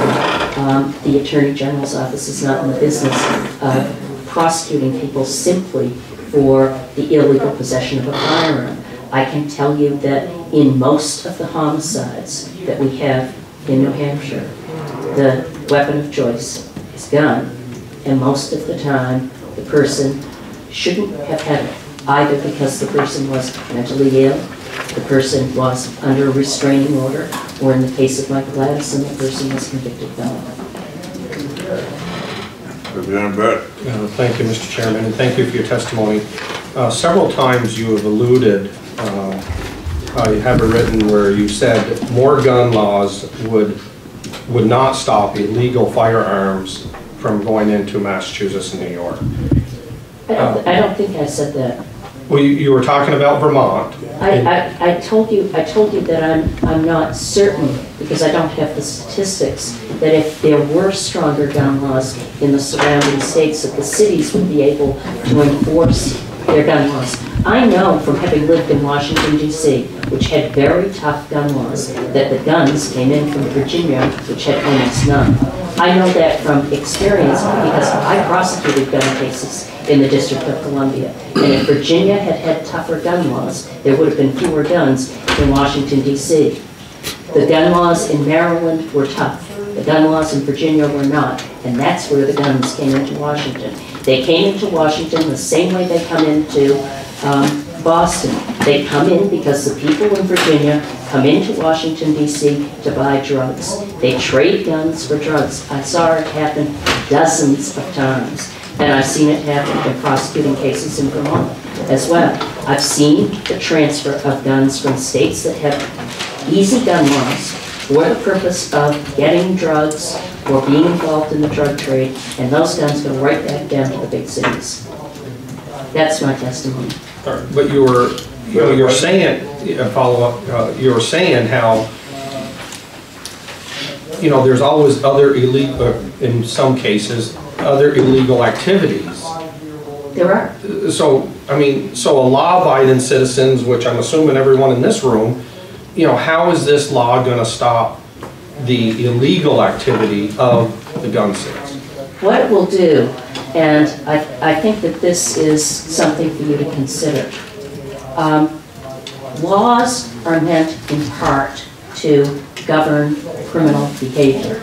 um, the Attorney General's office is not in the business of prosecuting people simply for the illegal possession of a firearm. I can tell you that in most of the homicides that we have in New Hampshire, the weapon of choice is gun, and most of the time the person shouldn't have had it, either because the person was mentally ill, the person was under a restraining order, or in the case of Michael Addison, the person was convicted felon. Uh, thank you, Mister Chairman, and thank you for your testimony. Uh, several times you have alluded, uh, I have it written where you said more gun laws would would not stop illegal firearms from going into Massachusetts and New York. I don't, I don't think I said that. Well, you, you were talking about Vermont. I, I, I told you I told you that I'm I'm not certain, because I don't have the statistics, that if there were stronger gun laws in the surrounding states, that the cities would be able to enforce their gun laws. I know from having lived in Washington, D C, which had very tough gun laws, that the guns came in from Virginia, which had almost none. I know that from experience because I prosecuted gun cases in the District of Columbia. And if Virginia had had tougher gun laws, there would have been fewer guns in Washington, D C. The gun laws in Maryland were tough. The gun laws in Virginia were not, and that's where the guns came into Washington. They came into Washington the same way they come into um, Boston. They come in because the people in Virginia come into Washington, D C to buy drugs. They trade guns for drugs. I saw it happen dozens of times, and I've seen it happen in prosecuting cases in Vermont as well. I've seen the transfer of guns from states that have easy gun laws for the purpose of getting drugs or being involved in the drug trade, and those guns go right back down to the big cities. That's my testimony. But you were, you know, you're saying, uh, follow up, uh, you're saying how, you know, there's always other illegal, uh, in some cases, other illegal activities. There are. So, I mean, so a law-abiding citizens, which I'm assuming everyone in this room, you know, how is this law going to stop the illegal activity of the gun sales? What it will do, and I, I think that this is something for you to consider, um, laws are meant in part to govern criminal behavior.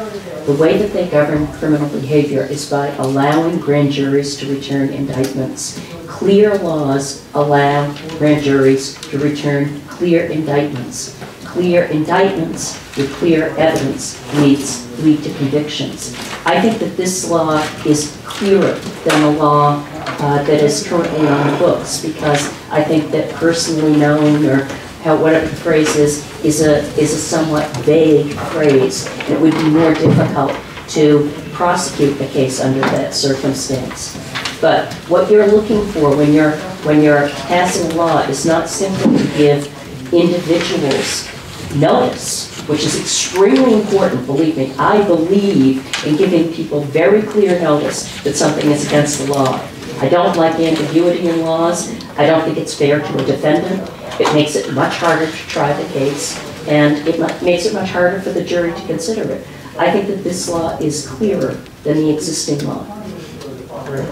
The way that they govern criminal behavior is by allowing grand juries to return indictments. Clear laws allow grand juries to return clear indictments. Clear indictments with clear evidence leads, lead to convictions. I think that this law is clearer than the law uh, that is currently on the books, because I think that personally known, or how, whatever the phrase is, is a, is a somewhat vague phrase. It would be more difficult to prosecute a case under that circumstance. But what you're looking for when you're, when you're passing a law is not simply to give individuals notice, which is extremely important, believe me. I believe in giving people very clear notice that something is against the law. I don't like ambiguity in laws. I don't think it's fair to a defendant. It makes it much harder to try the case, and it makes it much harder for the jury to consider it. I think that this law is clearer than the existing law.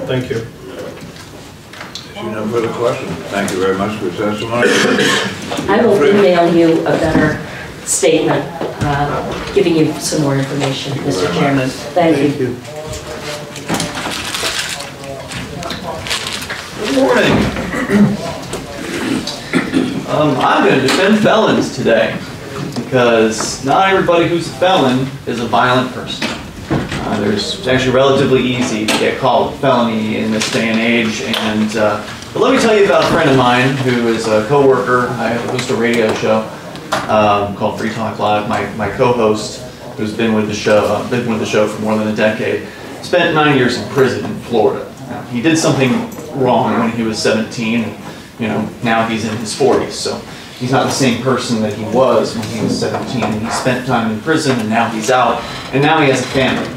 Thank you. If you have further questions, thank you very much for your testimony. I will email you a better statement, uh, giving you some more information, Mister Chairman. Thank, thank you. you. Good morning. Um, I'm going to defend felons today, because not everybody who's a felon is a violent person. Uh, there's, it's actually relatively easy to get called felony in this day and age. And uh, but let me tell you about a friend of mine who is a co-worker. I host a radio show um, called Free Talk Live. My my co-host, who's been with the show, uh, been with the show for more than a decade, spent nine years in prison in Florida. Now, he did something wrong when he was seventeen. And, you know, now he's in his forties, so he's not the same person that he was when he was seventeen. And he spent time in prison, and now he's out, and now he has a family.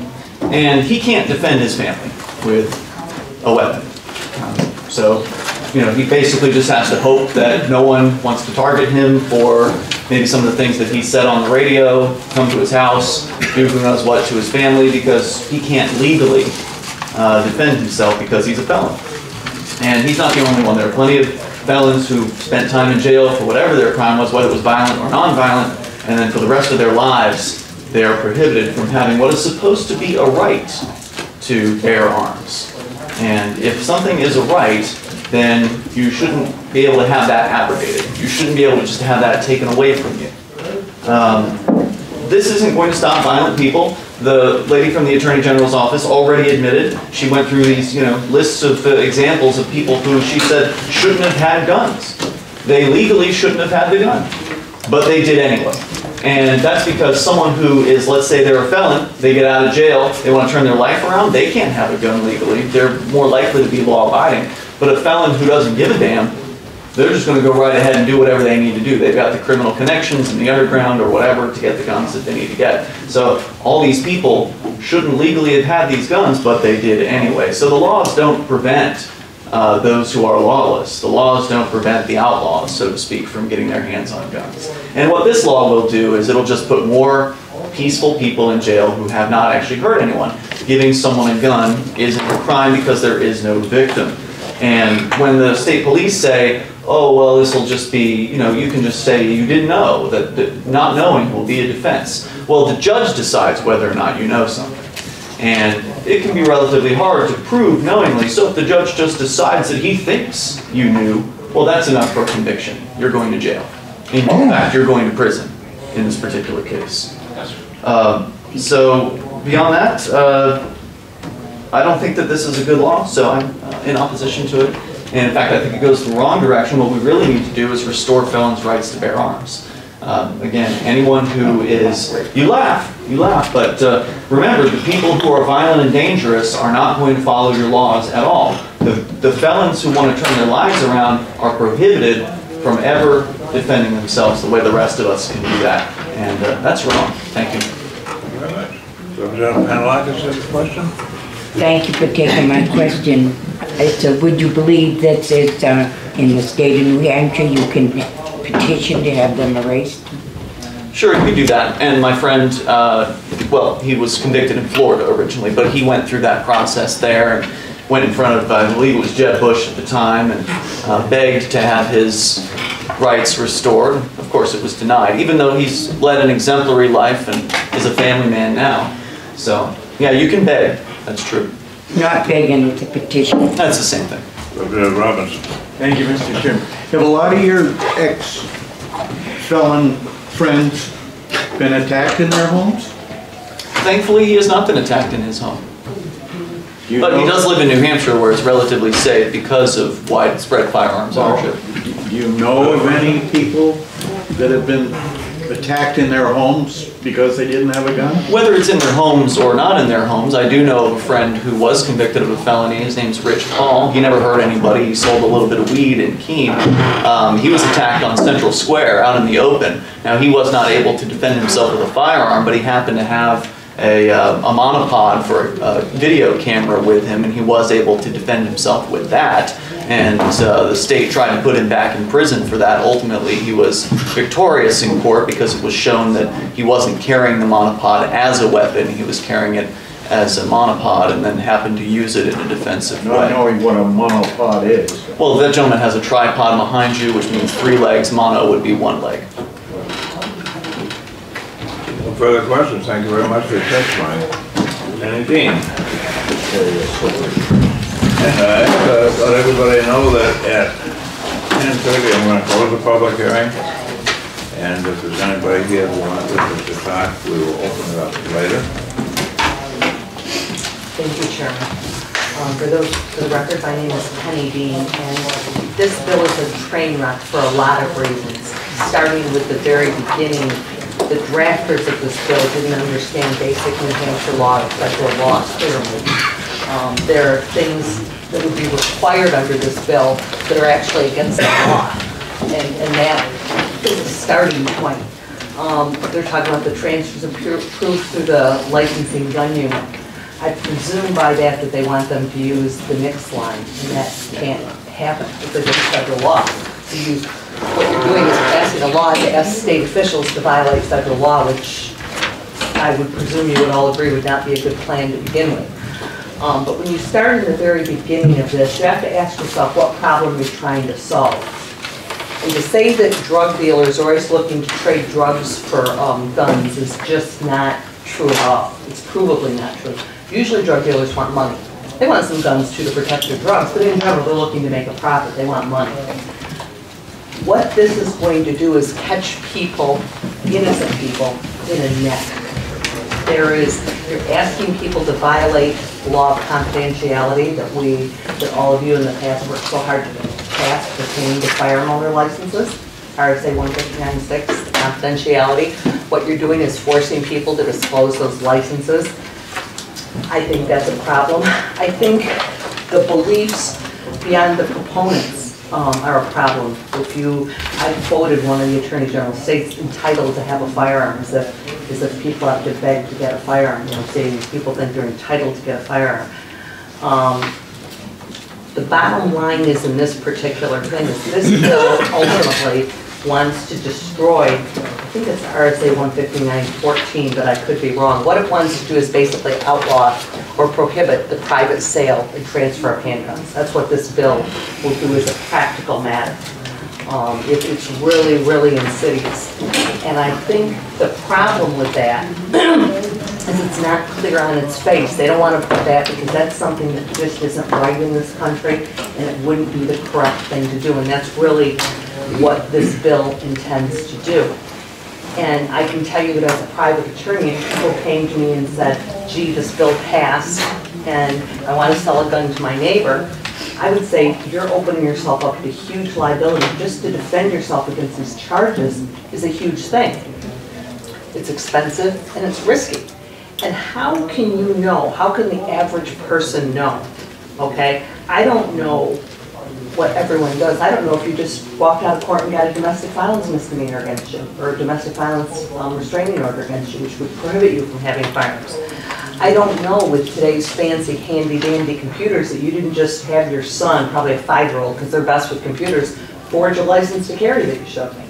and he can't defend his family with a weapon. Um, so, you know, he basically just has to hope that no one wants to target him for maybe some of the things that he said on the radio, come to his house, do who knows what to his family, because he can't legally uh, defend himself because he's a felon. And he's not the only one. There are plenty of felons who spent time in jail for whatever their crime was, whether it was violent or nonviolent, and then for the rest of their lives, they are prohibited from having what is supposed to be a right to bear arms. And if something is a right, then you shouldn't be able to have that abrogated. You shouldn't be able to just have that taken away from you. Um, this isn't going to stop violent people. The lady from the Attorney General's office already admitted, she went through these you know, lists of uh, examples of people who she said shouldn't have had guns. They legally shouldn't have had the gun, but they did anyway. And that's because someone who is, let's say they're a felon, they get out of jail, they want to turn their life around, they can't have a gun legally. They're more likely to be law-abiding. But a felon who doesn't give a damn, they're just going to go right ahead and do whatever they need to do. They've got the criminal connections in the underground or whatever to get the guns that they need to get. So all these people shouldn't legally have had these guns, but they did anyway. So the laws don't prevent uh, those who are lawless. The laws don't prevent the outlaws, so to speak, from getting their hands on guns. And what this law will do is it'll just put more peaceful people in jail who have not actually hurt anyone. Giving someone a gun isn't a crime because there is no victim. And when the state police say, oh, well, this will just be, you know, you can just say you didn't know, that, that not knowing will be a defense. Well, the judge decides whether or not you know something. And it can be relatively hard to prove knowingly, so if the judge just decides that he thinks you knew, well, that's enough for conviction. You're going to jail. In fact, you're going to prison in this particular case. Um, so beyond that, uh, I don't think that this is a good law, so I'm uh, in opposition to it. And in fact, I think it goes the wrong direction. What we really need to do is restore felons' rights to bear arms. Um, again, anyone who is, you laugh, you laugh, but uh, remember, the people who are violent and dangerous are not going to follow your laws at all. The, the felons who want to turn their lives around are prohibited from ever defending themselves the way the rest of us can do that. And uh, that's wrong. Thank you. Representative Panalakis has a question. Thank you for taking my question. It's a, would you believe that it's, uh, in the state of New Hampshire you can petition to have them erased? Sure, you could do that. And my friend, uh, well, he was convicted in Florida originally, but he went through that process there and went in front of, I believe it was Jeb Bush at the time, and uh, begged to have his rights restored. Of course, it was denied, even though he's led an exemplary life and is a family man now. So, yeah, you can beg. That's true. Not begging to petition. That's the same thing. Representative Robinson. Thank you, Mister Chairman. Have a lot of your ex-felon friends been attacked in their homes? Thankfully, he has not been attacked in his home. You but he does live in New Hampshire, where it's relatively safe because of widespread firearms ownership. Do you know of any people that have been attacked in their homes because they didn't have a gun? Whether it's in their homes or not in their homes, I do know of a friend who was convicted of a felony. His name's Rich Paul. He never hurt anybody. He sold a little bit of weed in Keene. Um, he was attacked on Central Square out in the open. Now, he was not able to defend himself with a firearm, but he happened to have a, uh, a monopod for a, a video camera with him, and he was able to defend himself with that. And uh, the state tried to put him back in prison for that. Ultimately, he was victorious in court because it was shown that he wasn't carrying the monopod as a weapon. He was carrying it as a monopod and then happened to use it in a defensive way. Not knowing what a monopod is. Well, that gentleman has a tripod behind you, which means three legs. Mono would be one leg. No further questions. Thank you very much for your testimony. Penny Dean. And I uh, let everybody know that at ten thirty I'm going to close the public hearing, and if there's anybody here who wants to talk, we will open it up later. Thank you, Chairman. Um, for those, for the record, my name is Penny Dean, and this bill is a train wreck for a lot of reasons. Starting with the very beginning, the drafters of this bill didn't understand basic New Hampshire law, federal law, clearly. Um, there are things that would be required under this bill that are actually against the law, and, and that is a starting point. Um, they're talking about the transfers of proof through the licensing gun unit. I presume by that that they want them to use the N I C S line, and that can't happen because it's federal law. So you, what you're doing is passing a law to ask state officials to violate federal law, which I would presume you would all agree would not be a good plan to begin with. Um, but when you start in the very beginning of this, you have to ask yourself what problem you're trying to solve. And to say that drug dealers are always looking to trade drugs for um, guns is just not true at all. It's provably not true. Usually drug dealers want money. They want some guns too to protect their drugs, but in general they're looking to make a profit. They want money. What this is going to do is catch people, innocent people, in a net. There is, you're asking people to violate the law of confidentiality that we, that all of you in the past worked so hard to do. Passed pertaining to firearm owner licenses, R S A one fifty-nine point seven, confidentiality. What you're doing is forcing people to disclose those licenses. I think that's a problem. I think the beliefs beyond the proponents um, are a problem. If you, I quoted one of the Attorney General states entitled to have a firearm, as if, as if people have to beg to get a firearm. You know, saying people think they're entitled to get a firearm. Um, The bottom line is in this particular thing is this bill ultimately wants to destroy, I think it's R S A one fifty-nine point fourteen, but I could be wrong. What it wants to do is basically outlaw or prohibit the private sale and transfer of handguns. That's what this bill will do as a practical matter. Um, it, it's really, really insidious. And I think the problem with that is it's not clear on its face. They don't want to put that because that's something that just isn't right in this country, and it wouldn't be the correct thing to do. And that's really what this bill intends to do. And I can tell you that as a private attorney, people came to me and said, gee, this bill passed, and I want to sell a gun to my neighbor. I would say you're opening yourself up to huge liability. Just to defend yourself against these charges is a huge thing. It's expensive and it's risky. And how can you know, how can the average person know, okay? I don't know what everyone does. I don't know if you just walked out of court and got a domestic violence misdemeanor against you, or a domestic violence um, restraining order against you, which would prohibit you from having firearms. I don't know with today's fancy handy-dandy computers that you didn't just have your son, probably a five-year-old, because they're best with computers, forge a license to carry that you showed me.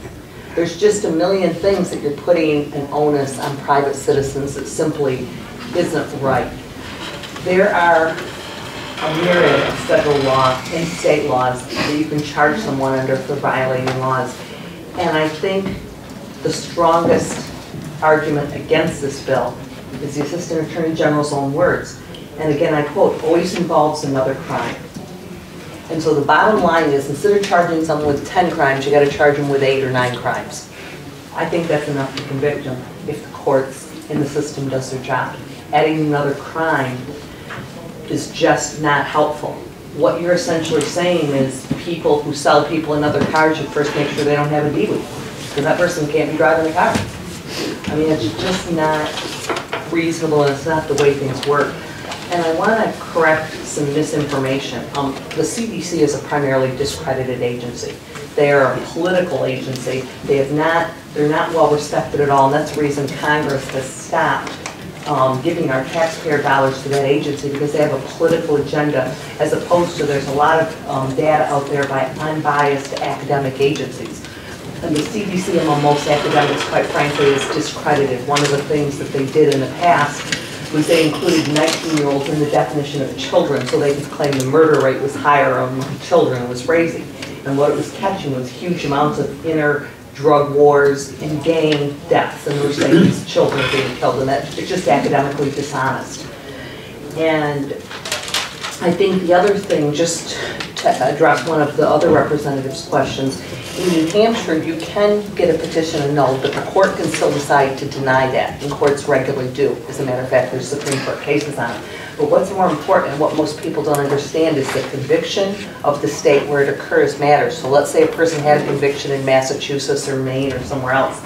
There's just a million things that you're putting an onus on private citizens that simply isn't right. There are a myriad of federal law and state laws that you can charge someone under for violating laws. And I think the strongest argument against this bill is the Assistant Attorney General's own words. And again, I quote, always involves another crime. And so the bottom line is, instead of charging someone with ten crimes, you got to charge them with eight or nine crimes. I think that's enough to convict them if the courts and the system does their job. Adding another crime is just not helpful. What you're essentially saying is people who sell people another car should first make sure they don't have a D W I, because that person can't be driving the car. I mean, it's just not reasonable, and it's not the way things work. And I want to correct some misinformation. Um, the C D C is a primarily discredited agency. They are a political agency. They have not, they're not well respected at all, and that's the reason Congress has stopped um, giving our taxpayer dollars to that agency, because they have a political agenda, as opposed to there's a lot of um, data out there by unbiased academic agencies. And the C D C, among most academics, quite frankly, is discredited. One of the things that they did in the past was they included nineteen-year-olds in the definition of children, so they could claim the murder rate was higher among children was raising. And what it was catching was huge amounts of inner drug wars and gang deaths, and they were saying these children are being killed, and that it's just academically dishonest. And I think the other thing, just to address one of the other representatives' questions, in New Hampshire, you can get a petition annulled, but the court can still decide to deny that, and courts regularly do. As a matter of fact, there's Supreme Court cases on it. But what's more important, and what most people don't understand, is the conviction of the state where it occurs matters. So let's say a person had a conviction in Massachusetts or Maine or somewhere else.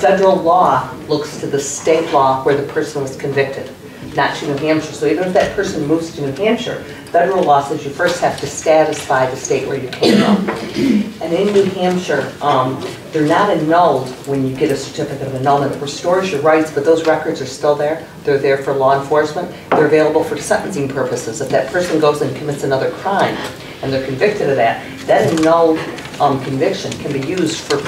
Federal law looks to the state law where the person was convicted, not to New Hampshire. So even if that person moves to New Hampshire, federal lawsuits, you first have to satisfy the state where you came from. And in New Hampshire, um, they're not annulled when you get a certificate of annulment. It restores your rights, but those records are still there. They're there for law enforcement. They're available for sentencing purposes. If that person goes and commits another crime and they're convicted of that, that annulled um, conviction can be used for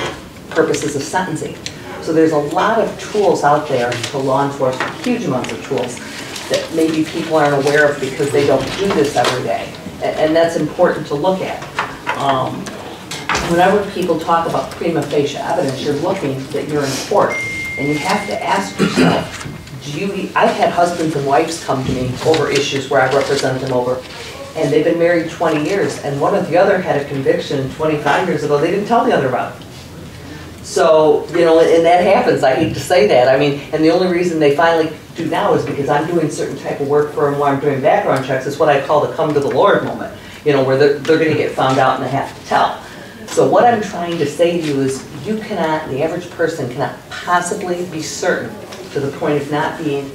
purposes of sentencing. So there's a lot of tools out there to law enforcement, huge amounts of tools that maybe people aren't aware of because they don't do this every day. And that's important to look at. Um, whenever people talk about prima facie evidence, you're looking that you're in court. And you have to ask yourself, do you, I've had husbands and wives come to me over issues where I represent them over. And they've been married twenty years. And one or the other had a conviction twenty-five years ago they didn't tell the other about. So, you know, and that happens. I hate to say that. I mean, and the only reason they finally do now is because I'm doing certain type of work for them while I'm doing background checks. It's what I call the come to the Lord moment, you know, where they're, they're going to get found out and they have to tell. So what I'm trying to say to you is you cannot, the average person cannot possibly be certain to the point of not being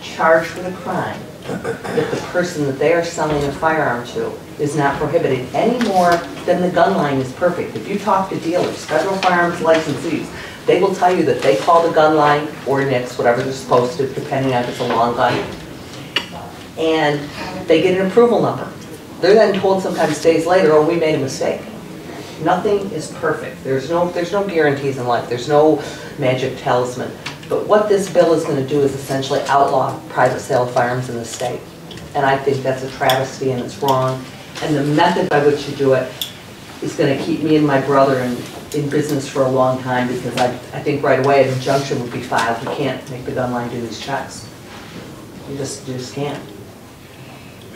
charged with a crime if the person that they are selling a firearm to is not prohibited any more than the gun line is perfect. If you talk to dealers, federal firearms licensees, they will tell you that they call the gun line or NICS, whatever they're supposed to, depending on if it's a long gun, and they get an approval number. They're then told sometimes days later, oh, we made a mistake. Nothing is perfect. There's no, there's no guarantees in life. There's no magic talisman. But what this bill is going to do is essentially outlaw private sale of firearms in the state. And I think that's a travesty and it's wrong. And the method by which you do it is going to keep me and my brother in, in business for a long time because I, I think right away an injunction would be filed. You can't make the gun line do these checks. You just, you just can't.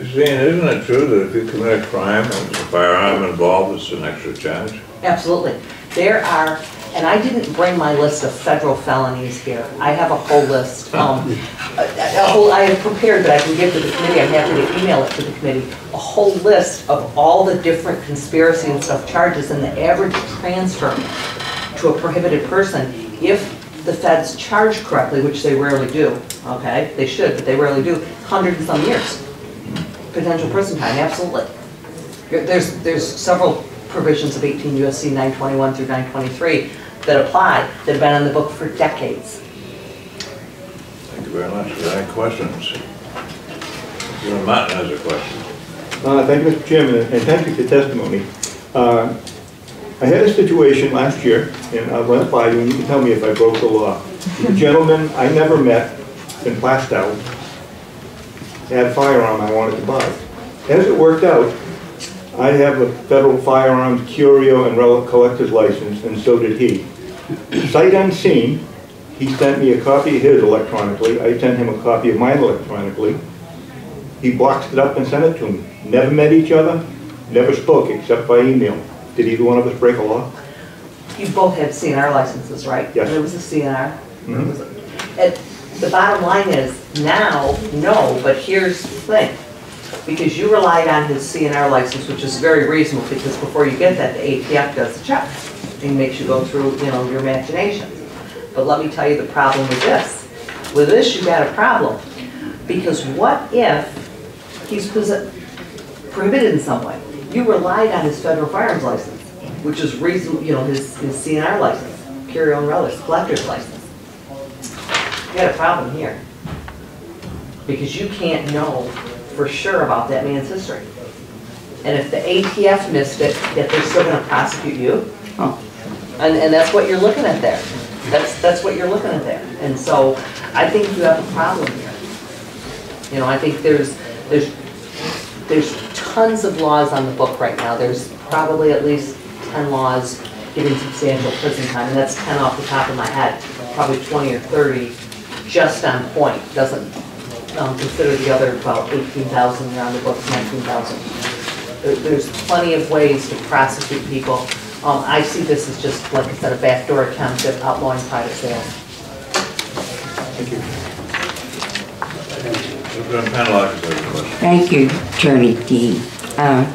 Jean, isn't it true that if you commit a crime and there's a firearm involved, it's an extra charge? Absolutely. There are, and I didn't bring my list of federal felonies here. I have a whole list. Um, a, a whole, I have prepared that I can give to the committee. I'm happy to email it to the committee. A whole list of all the different conspiracy and stuff charges and the average transfer to a prohibited person, if the feds charge correctly, which they rarely do, okay? They should, but they rarely do, a hundred and some years. Potential prison time, absolutely. There's, there's several provisions of eighteen U S C nine twenty-one through nine twenty-three that apply, that have been on the book for decades. Thank you very much. Are there any questions? Mister Martin has a question. Uh, thank you, Mister Chairman, and thank you for your testimony. Uh, I had a situation last year, and I'll run it by you, and you can tell me if I broke the law. The gentleman I never met in Plastow had a firearm I wanted to buy. As it worked out, I have a federal firearms Curio and Relic Collector's License, and so did he. Sight unseen, he sent me a copy of his electronically. I sent him a copy of mine electronically. He boxed it up and sent it to me. Never met each other, never spoke except by email. Did either one of us break a law? You both had C N R licenses, right? Yes. There was a C N R. Mm-hmm. was a, at, the bottom line is now, no, but here's the thing. Because you relied on his C N R license, which is very reasonable, because before you get that, the A T F does the check and makes you go through, you know, your imagination. But let me tell you the problem with this. With this, you got a problem. Because what if he's prohibited in some way? You relied on his federal firearms license, which is reasonable, you know, his, his C N R license, Curio and Relic Collector's License. You got a problem here. Because you can't know for sure about that man's history. And if the A T F missed it, yet they're still going to prosecute you. Oh. And, and that's what you're looking at there. That's, that's what you're looking at there. And so I think you have a problem here. You know, I think there's, there's, there's tons of laws on the book right now. There's probably at least ten laws giving substantial prison time, and that's ten off the top of my head, probably twenty or thirty just on point. Doesn't Um, consider the other about eighteen thousand around the books, nineteen thousand. There, there's plenty of ways to prosecute people. Um, I see this as just, like I said, a backdoor attempt at outlawing private sales. Thank you. Thank you, Attorney Dean. Uh,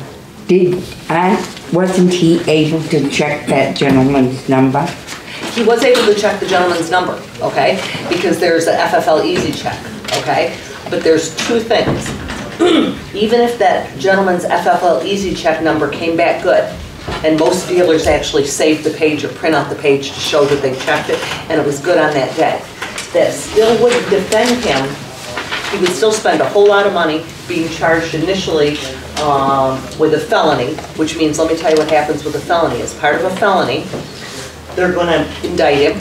did I, wasn't he able to check that gentleman's number? He was able to check the gentleman's number, okay? Because there's an F F L easy check, okay? But there's two things. even if that gentleman's F F L Easy Check number came back good, and most dealers actually save the page or print out the page to show that they checked it and it was good on that day, that still wouldn't defend him. He would still spend a whole lot of money being charged initially um, with a felony, which means, let me tell you what happens with a felony. As part of a felony, they're going to indict him.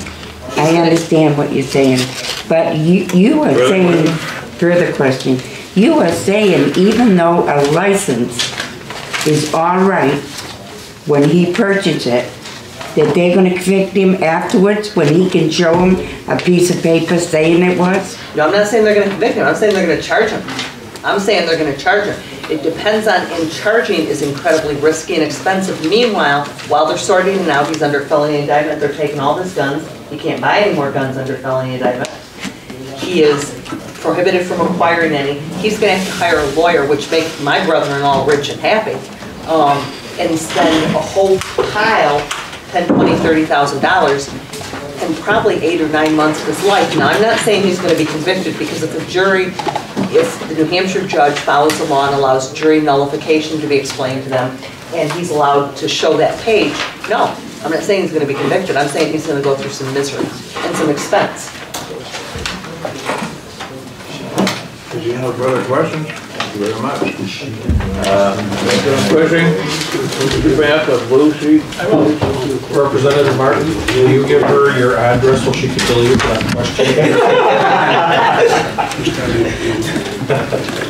He's I understand what you're saying, but you, you were saying, further question, you were saying even though a license is all right when he purchased it, that they're going to convict him afterwards when he can show him a piece of paper saying it was? No, I'm not saying they're going to convict him. I'm saying they're going to charge him. I'm saying they're going to charge him. It depends on, and charging is incredibly risky and expensive. Meanwhile, while they're sorting him out, he's under felony indictment. They're taking all his guns. He can't buy any more guns under felony indictment. He is prohibited from acquiring any. He's going to have to hire a lawyer, which makes my brother-in-law rich and happy, um, and spend a whole pile, ten, twenty, thirty thousand dollars, and probably eight or nine months of his life. Now, I'm not saying he's going to be convicted, because if a jury, if the New Hampshire judge follows the law and allows jury nullification to be explained to them, and he's allowed to show that page, no, I'm not saying he's going to be convicted. I'm saying he's going to go through some misery and some expense. Did you have further questions? Thank you very much. Uh, question. Could you bring up a blue sheet? I will. Representative Martin, will you give her your address so she can bill you for that question?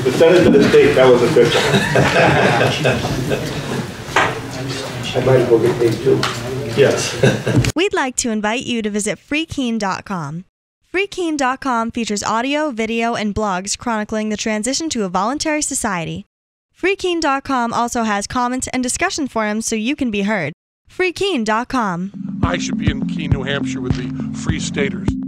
The Senate of the State, that was a good one. I might as well get paid too. Yes. We'd like to invite you to visit free keene dot com. free keene dot com features audio, video, and blogs chronicling the transition to a voluntary society. free keene dot com also has comments and discussion forums so you can be heard. free keene dot com. I should be in Keene, New Hampshire with the Free Staters.